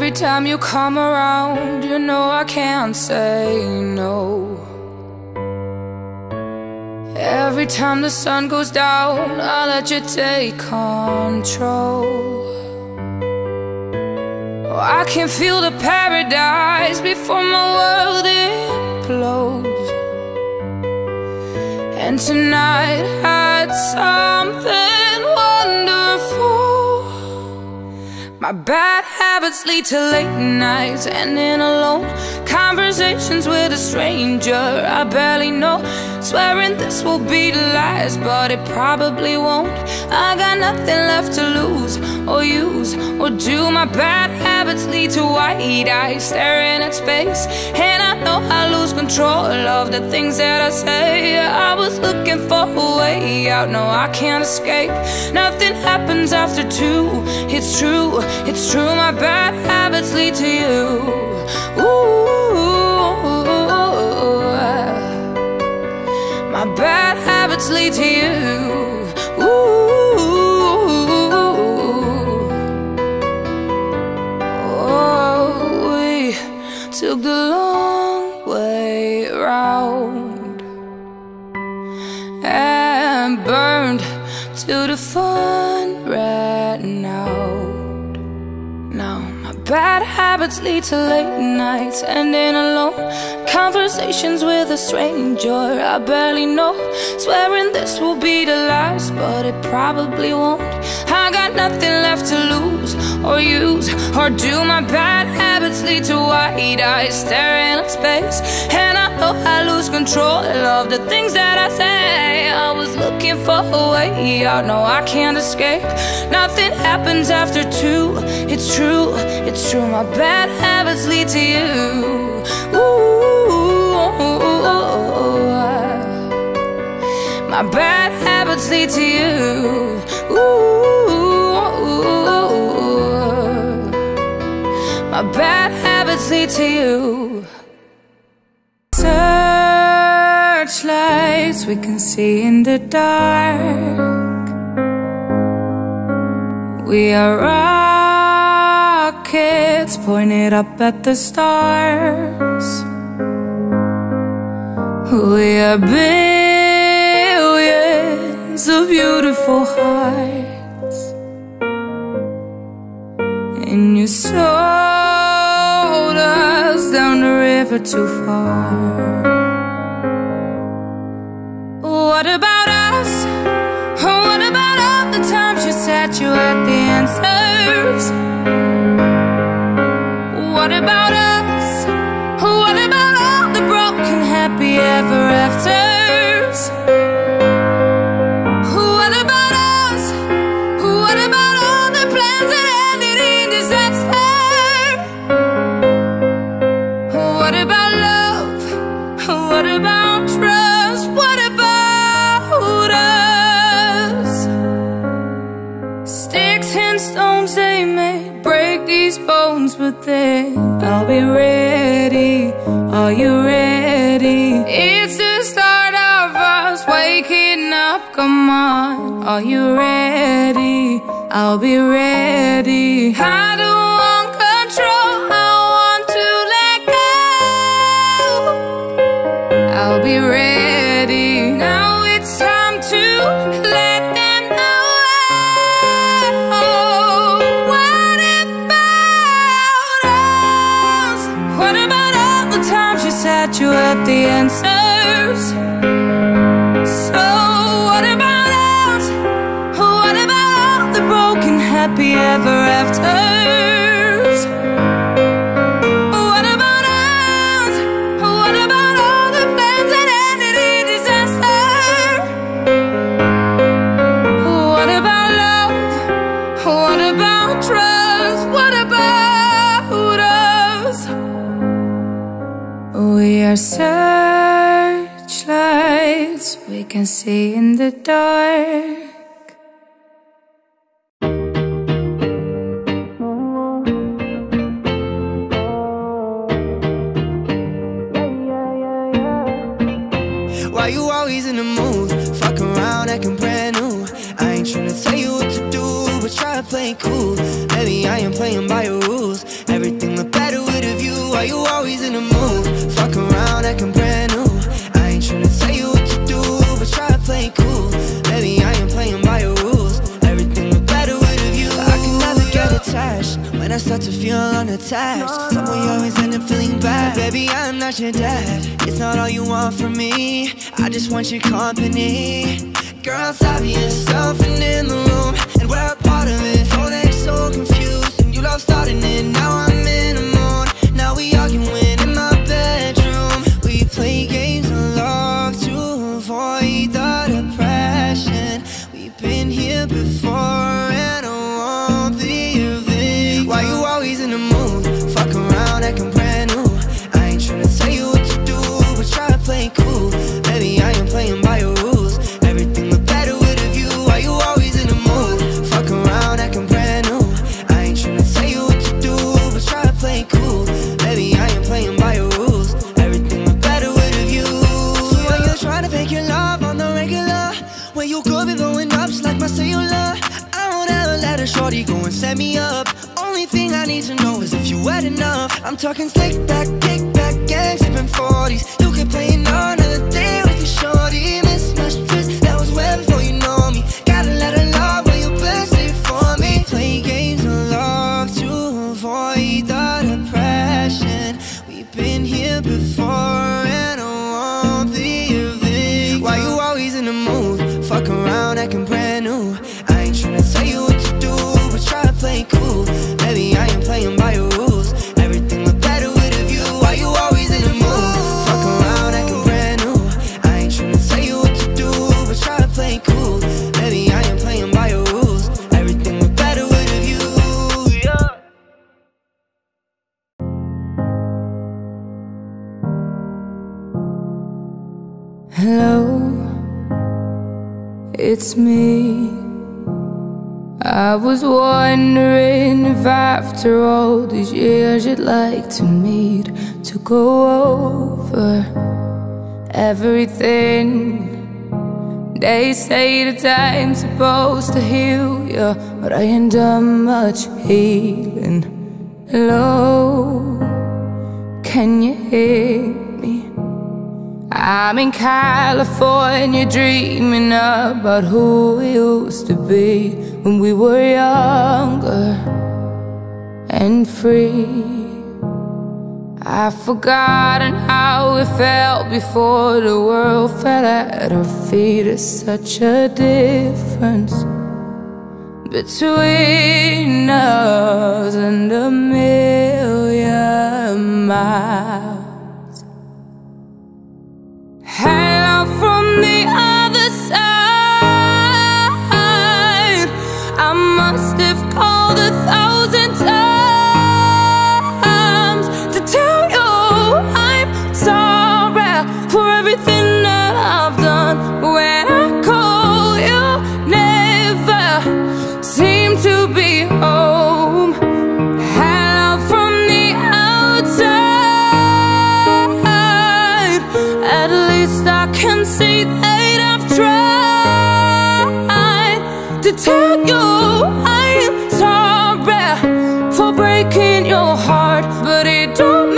Every time you come around, you know I can't say no. Every time the sun goes down, I let you take control. Oh, I can feel the paradise before my world implodes. And tonight had something wonderful. My bad habits lead to late nights and in alone conversations with a stranger I barely know, swearing this will be the last, but it probably won't. I got nothing left to lose or use or do. My bad habits lead to wide eyes staring at space, and I know I lose control of the things that I say. I was looking for a way out, no, I can't escape. Nothing happens after 2, it's true, it's true. My bad habits lead to you. Ooh, my bad habits lead to you. Ooh. Took the long way round and burned till the fun ran out. Now my bad habits lead to late nights and in alone conversations with a stranger I barely know, swearing this will be the last, but it probably won't. I got nothing left to lose or use or do. My bad habits lead to wide eyes staring at space, and I know I lose control of the things that I say. I was looking for a way out, no, I can't escape. Nothing happens after 2, it's true, it's true. My bad habits lead to you. Ooh, my bad habits lead to you. Ooh, my bad habits lead to you. Searchlights we can see in the dark. We are rockets pointed up at the stars. We are billions of beautiful hearts, and you saw down the river too far. What about us? Oh, what about all the times you said you had the answers? What about us? Oh, what about all the broken happy ever afters? Oh, what about us? Oh, what about all the plans that ended in disaster? They may break these bones, but then I'll be ready. Are you ready? It's the start of us waking up, come on. Are you ready? I'll be ready. I don't want control, I want to let go. I'll be ready. Now it's time to let go. That you had the answers. So what about us? What about all the broken happy ever afters? What about us? What about all the plans that ended in disaster? What about love? What about trust? What about us? We are searchlights we can see in the dark. Why you always in the mood? Fuck around acting brand new. I ain't tryna tell you what to do, but try to play cool. Maybe I am playing by your rules. Everything look better with a view. Why you always in the mood? Fuck around acting brand new. I ain't tryna tell you what to do, but try to play cool. Maybe I am playing by your rules. Everything look better with a view. I can never get attached when I start to feel unattached. Someone you always end up feeling bad. Baby, I'm not your dad. It's not all you want from me. I just want your company. Girl, stop yourself and in the room, and we're a part of it. So confused, and you here before, and I want the evening. Why you always in the mood? Fuck around, acting brand new. I ain't tryna tell you what to do, but try to play cool. Baby, I ain't playing by your rules. Everything look better with a view. Why you always in the mood? Fuck around, acting brand new. I ain't tryna tell you what to do, but try to play cool. Baby, I ain't playing by your rules. Everything look better with a view. So why you trying to fake your love on the regular? When you could be blowing up just like my cellular. I won't ever let a shorty go and set me up. Only thing I need to know is if you wet enough. I'm talking slick back, kick back, gang, sipping 40s. You can play another day with your shorty. Mismatched twist, that was way before you know me. Gotta let her love where you best it for me. Play games of love to avoid the depression. We've been here before, and I won't be a victim. Why you always in the mood? Fuck around, acting brand new. I ain't tryna tell you what to do, but try to play cool. Baby, I ain't playing by your rules. Everything look better with a view. Why you always in the mood? Fuck around, acting brand new. I ain't tryna tell you what to do, but try to play cool. Baby, I ain't playing by your rules. Everything look better with a view. Yeah. Hello, it's me. I was wondering if after all these years you'd like to meet, to go over everything. They say the time's supposed to heal you, but I ain't done much healing. Hello, can you hear me? I'm in California dreaming about who we used to be when we were younger and free. I've forgotten how we felt before the world fell at our feet. There's such a difference between us and a million miles. Hello from the other side. I must have called 1,000 times to tell you I'm sorry for everything that I've done. But when I call, you never seem to be home. Hello from the outside. At least I can see that I've tried to tell you I'm sorry for breaking your heart, but it don't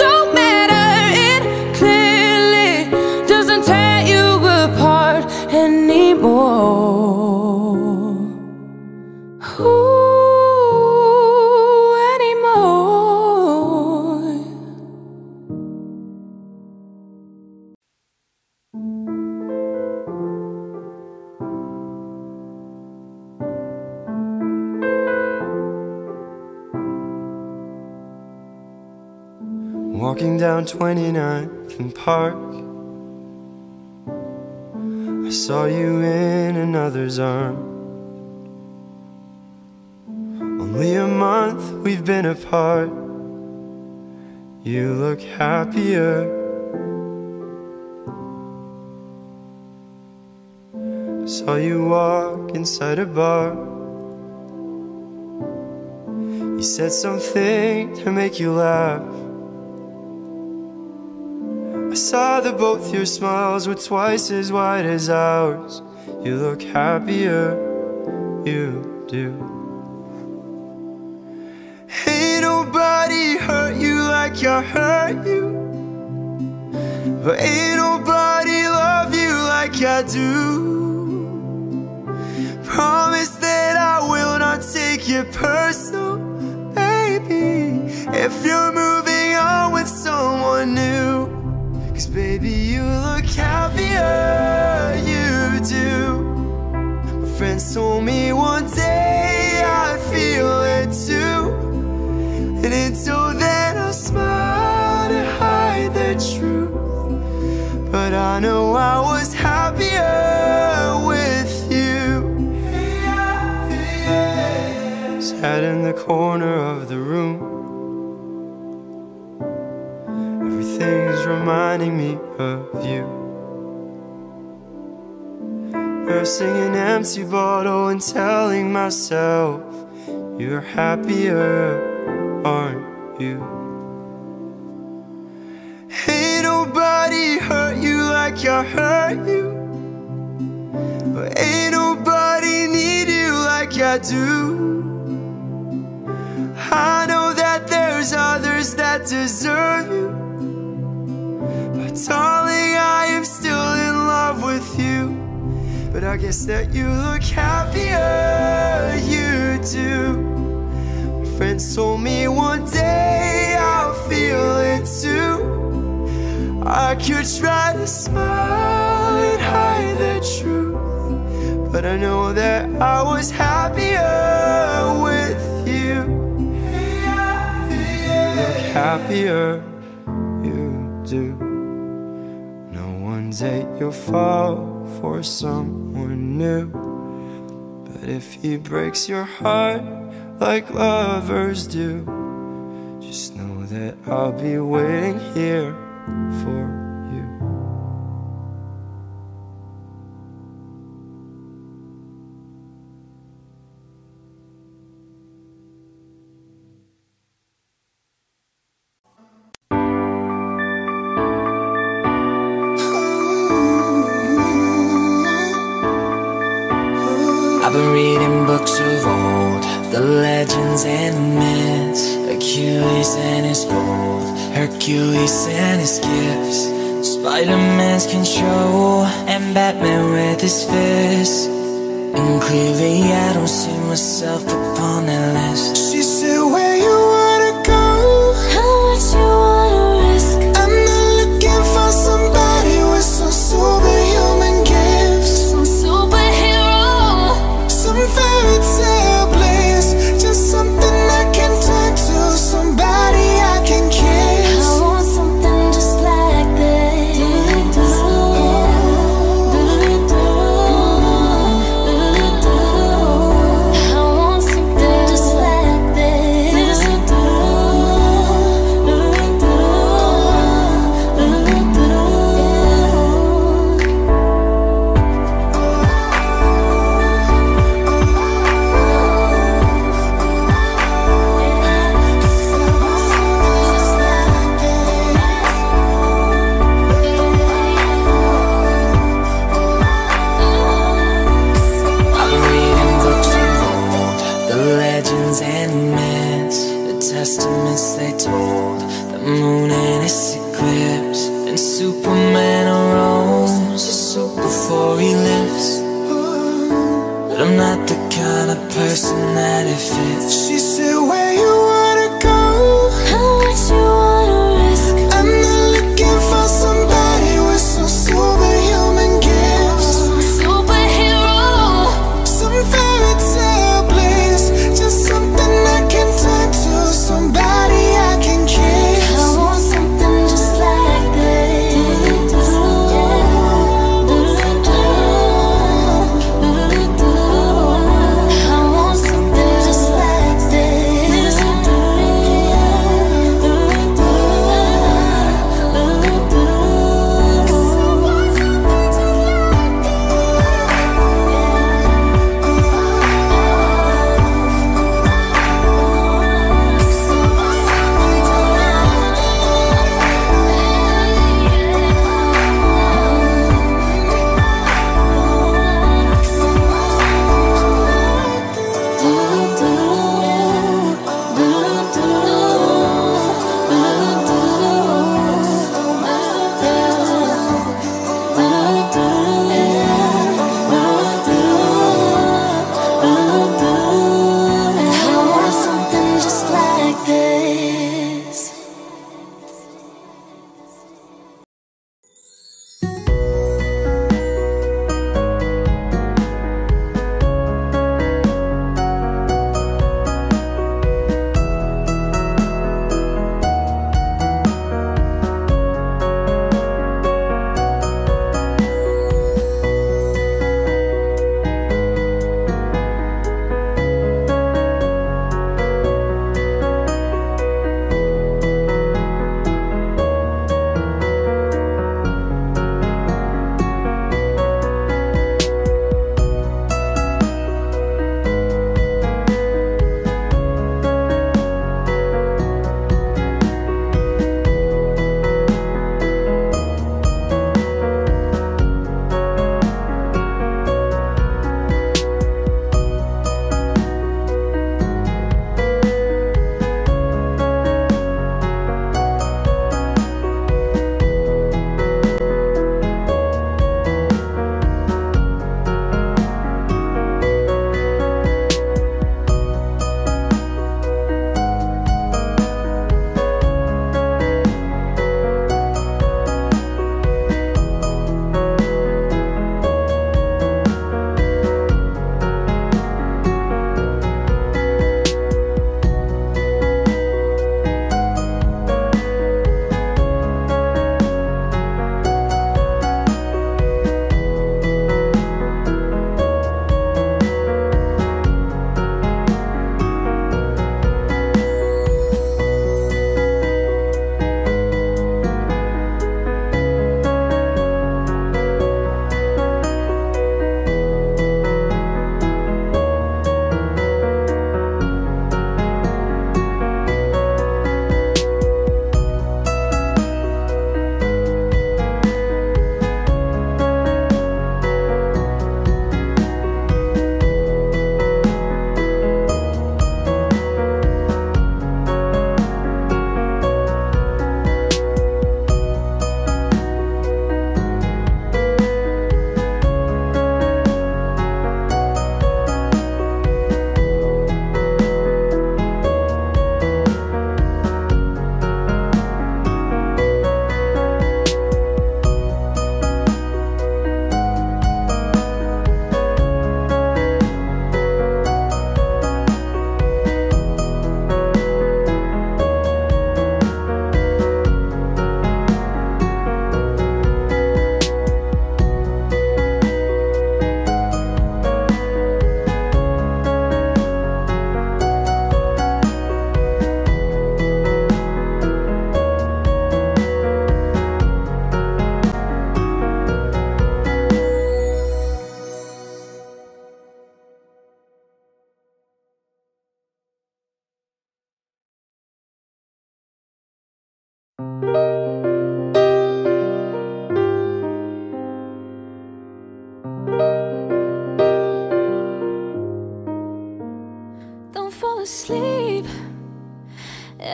matter, it clearly doesn't tear you apart anymore. Ooh, anymore. Ooh, anymore. But it don't matter, it clearly doesn't tear you apart anymore. Ooh, anymore. Walking down 29th and Park, I saw you in another's arm. Only a month we've been apart. You look happier. I saw you walk inside a bar. You said something to make you laugh. I saw that both your smiles were twice as wide as ours. You look happier, you do. Ain't make you hurt you, but ain't nobody love you like I do. Promise that I will not take it personal, baby, if you're moving on with someone new. Cause baby, you look happier, you do. My friends told me one day I feel it too, and until then I'll smile to hide the truth. But I know I was happier with you. Sat in the corner of the room, everything's reminding me of you. Nursing an empty bottle and telling myself, you're happier, aren't you? Ain't nobody hurt you like I hurt you, but ain't nobody need you like I do. I know that there's others that deserve you, but darling, I am still in love with you. But I guess that you look happier, you do. Friends told me one day I'll feel it too. I could try to smile and hide the truth, but I know that I was happier with you. You look happier, you do. Now one day you'll fall for someone new, but if he breaks your heart like lovers do, just know that I'll be waiting here for you. Hercules and his gifts, Spider-Man's control, and Batman with his fists. And clearly I don't see myself upon that list. She said, where you wanna go, how much you wanna risk. I'm not looking for somebody with some superhuman gifts, some superhero, some fairy tale bliss. Just something I can turn to, somebody I can kiss.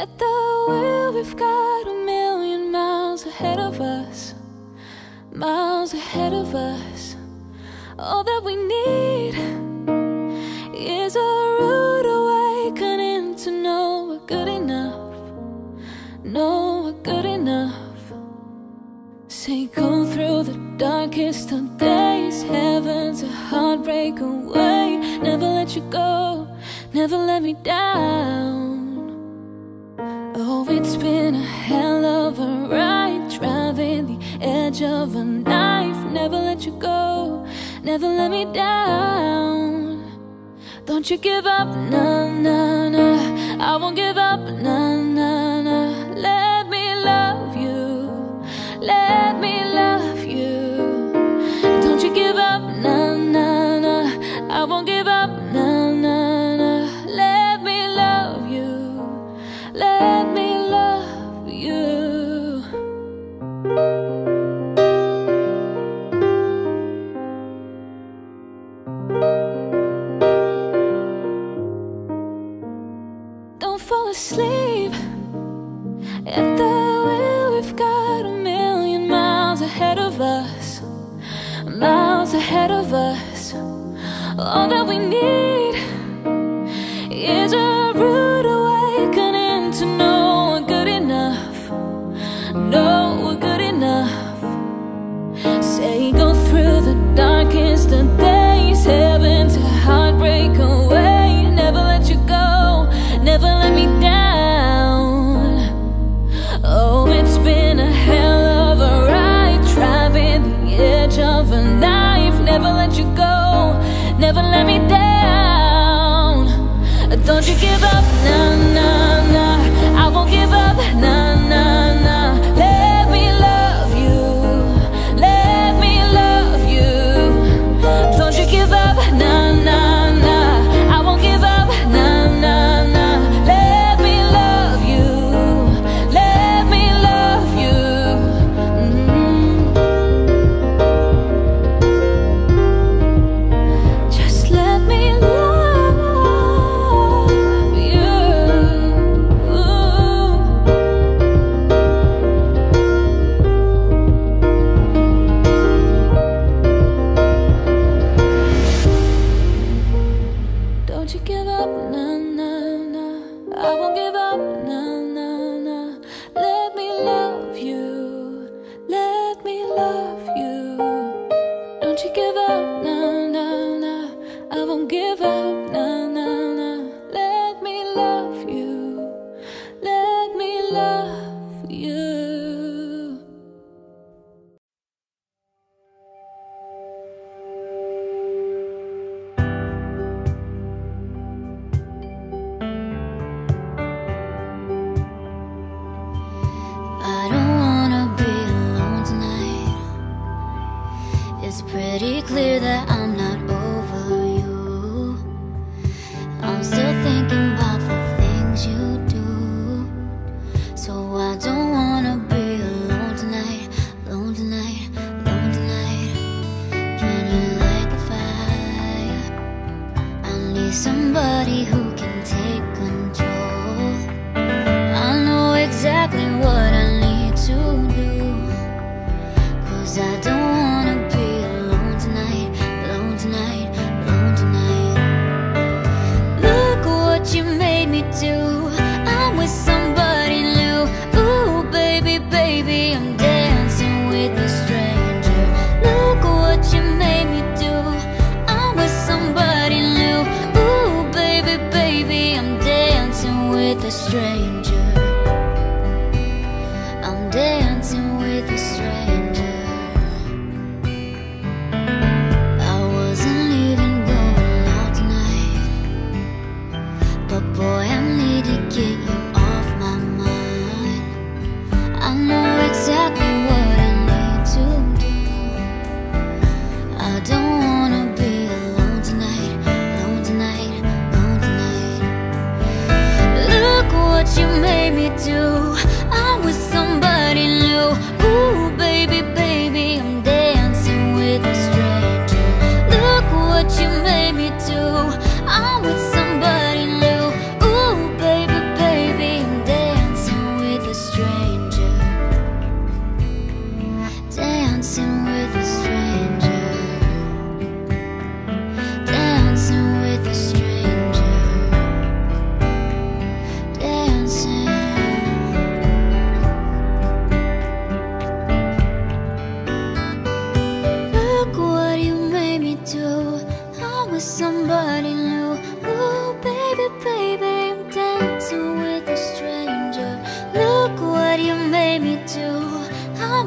At the wheel, we've got a million miles ahead of us, miles ahead of us. All that we need is a rude awakening to know we're good enough, know we're good enough. Say go through the darkest of days, heaven's a heartbreak away. Never let you go, never let me down. Oh, it's been a hell of a ride, driving the edge of a knife. Never let you go, never let me down. Don't you give up, nah, nah, nah. I won't give up, nah, nah, nah. Let me love you, let me love you. Don't you give up, nah, nah, nah. I won't give up, nah, nah, nah. Let me love you, let me love you. Don't fall asleep at the wheel, we've got a million miles ahead of us, miles ahead of us. All that we need is a rude awakening to know we're good enough, know we're good enough. Say go through the darkest of days, heaven to heartbreak away. Never let you go, never let me down. Oh, it's been a hell of a ride, driving the edge of a knife. Never let you go, never let me down. Don't you give up, nah, nah. I won't give up, nah, nah, nah. Let me love you, let me love you. Don't you give up, nah, nah, nah. I won't give up, nah, nah, nah. Let me love you, let me love you. Just let me love you. Don't you give up, nah, nah, nah. I won't give up, nah, nah, nah. Let me love you, let me love you. Don't you give up, nah, nah, nah. I won't give up, nah, nah, nah. Let me love you, let me love you. It's pretty clear that I'm not over you. I'm still thinking about the things you do. So I don't wanna be alone tonight, alone tonight, alone tonight. Can you light the fire? I need somebody who can take control. I know exactly what I need to do, 'cause I don't wanna be alone tonight, alone.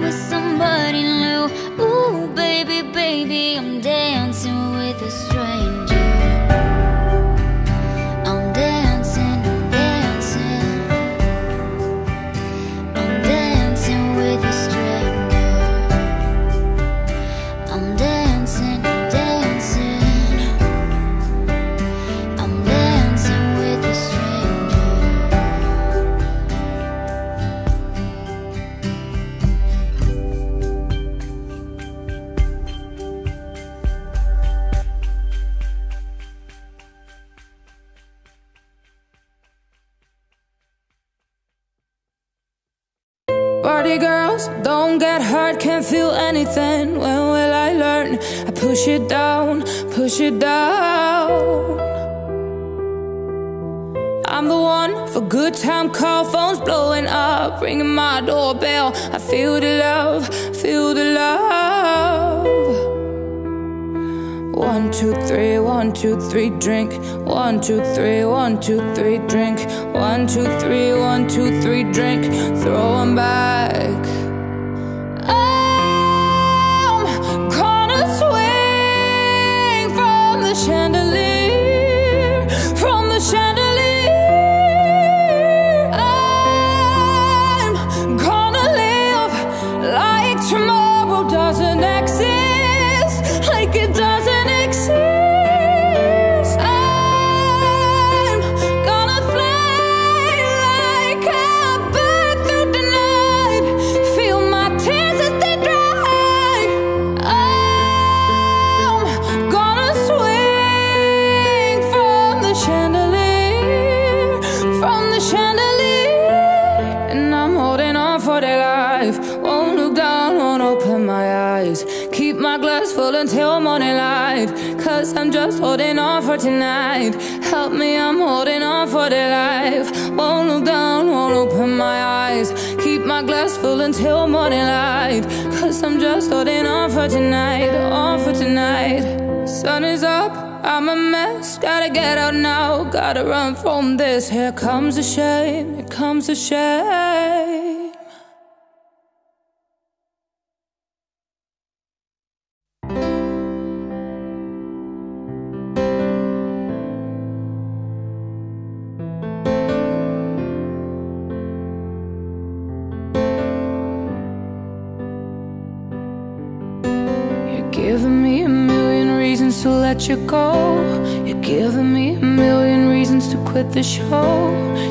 with somebody new. Ooh, baby, baby, I'm dancing with a stranger. Girls, don't get hurt, can't feel anything. When will I learn? I push it down, push it down. I'm the one for good time call, phones blowing up, ringing my doorbell. I feel the love, feel the love. 1, 2, 3, 1, 2, 3, drink. 1, 2, 3, 1, 2, 3, drink. 1, 2, 3, 1, 2, 3, drink. Throw 'em back. I'm gonna swing from the chandelier, from the chandelier. I'm gonna live like tomorrow doesn't exist, like it doesn't. Until morning light, 'cause I'm just holding on for tonight. Help me, I'm holding on for dear life. Won't look down, won't open my eyes. Keep my glass full until morning light, 'cause I'm just holding on for tonight, on for tonight. Sun is up, I'm a mess, gotta get out now, gotta run from this. Here comes the shame, here comes the shame. Let you go. You're giving me a million reasons to quit the show.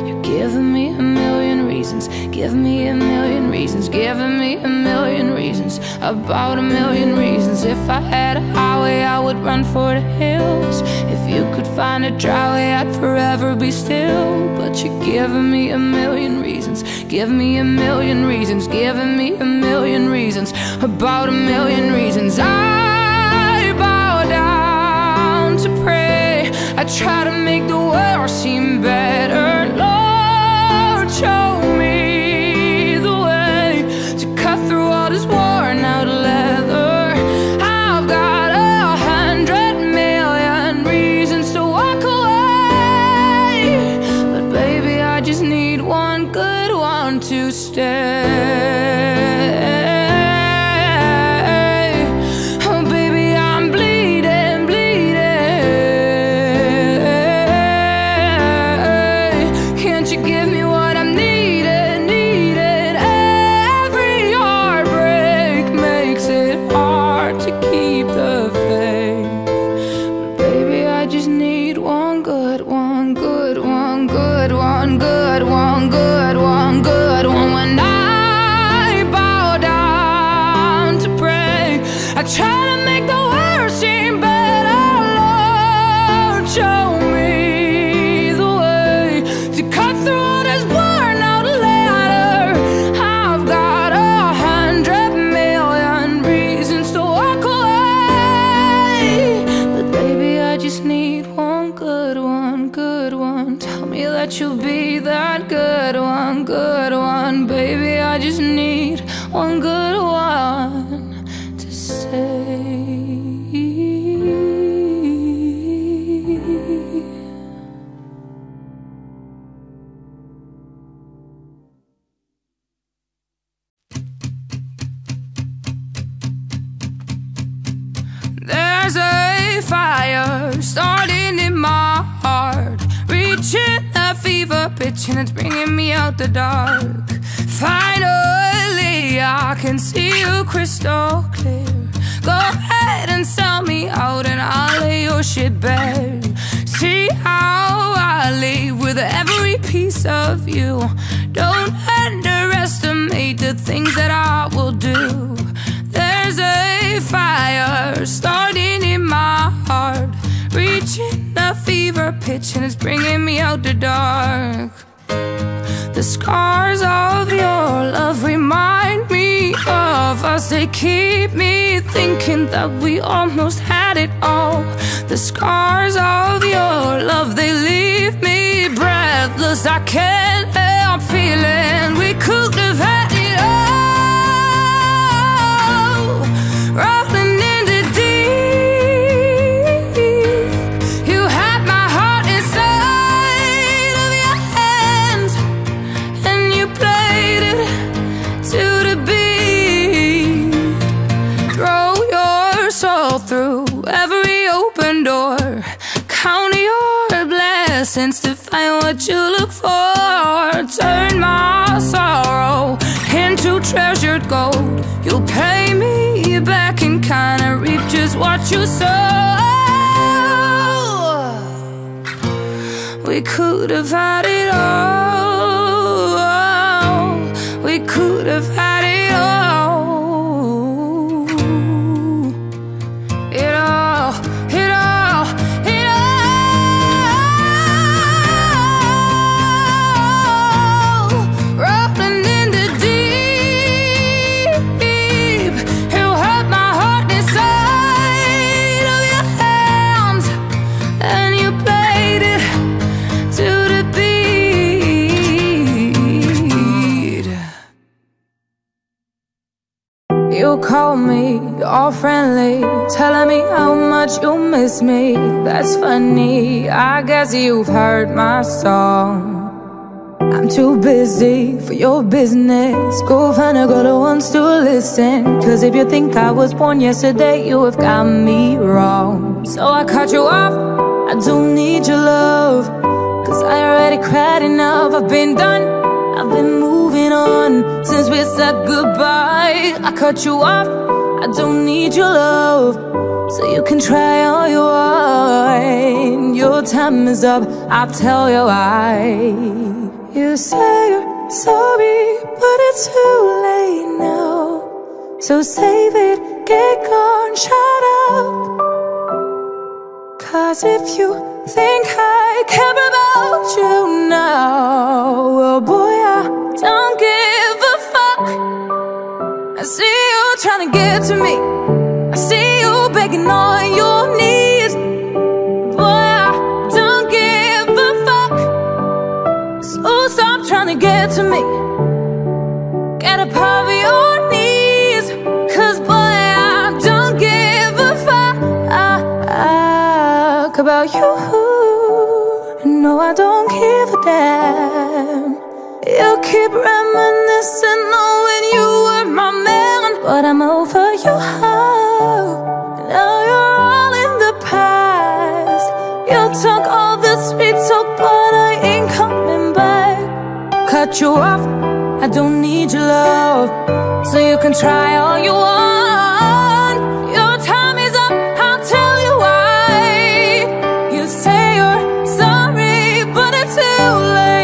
You're giving me a million reasons. Give me a million reasons. Giving me a million reasons. About a million reasons. If I had a highway, I would run for the hills. If you could find a dry way, I'd forever be still. But you're giving me a million reasons. Give me a million reasons. Giving me a million reasons. About a million reasons. I try to make the world seem better. Lord, show me the way to cut through all this worn out leather. I've got 100 million reasons to walk away, but baby, I just need one good one to stay. pitch and it's bringing me out the dark. Finally, I can see you crystal clear. Go ahead and sell me out and I'll lay your shit bare. See how I leave with every piece of you. Don't underestimate the things that I will do. There's a fire starting in my heart, reaching a fever pitch and it's bringing me out the dark. The scars of your love remind me of us. They keep me thinking that we almost had it all. The scars of your love, they leave me breathless. I can't help feeling we could have had it all, rolling into deep. You had my heart inside of your hands, and you played it to the beat. Throw your soul through every open door, count your blessings to find what you look for. Turn my sorrow into treasured gold. You'll pay me back in kind and reap just what you sow. We could have had it all. We could have had it all. It all, it all, it all. Rolling into deep. You held my heart inside of your hands, and you played it to the beat. You called me all friendly, telling me how much you miss me. That's funny, I guess you've heard my song. I'm too busy for your business. Go find a girl who wants to listen. Cause if you think I was born yesterday, you have got me wrong. So I cut you off, I don't need your love. Cause I already cried enough, I've been done. I've been moving on since we said goodbye. I cut you off, I don't need your love, so you can try all you want. Your time is up, I'll tell you why. You say you're sorry, but it's too late now. So save it, get gone, shut up. Cause if you think I care about you now, oh boy, I don't give a fuck. I see you trying to get to me, I see you begging on your knees. Boy, I don't give a fuck, so stop trying to get to me. Get up off your knees, cause boy, I don't give a fuck about you. No, I don't give a damn. You keep reminiscing on when you were my man, but I'm over you. Now you're all in the past. You talk all the sweet talk, but I ain't coming back. Cut you off, I don't need your love, so you can try all you want. Your time is up, I'll tell you why. You say you're sorry, but it's too late.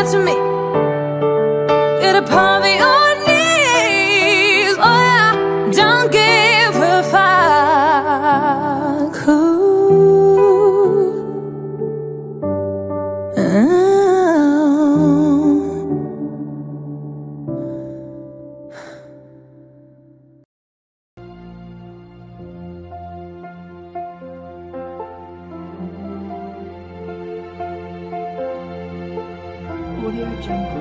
To me, get upon your knees. Oh, I don't give a fuck. Ooh. Audio Jungle.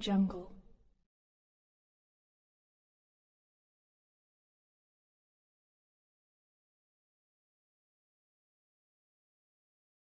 jungle.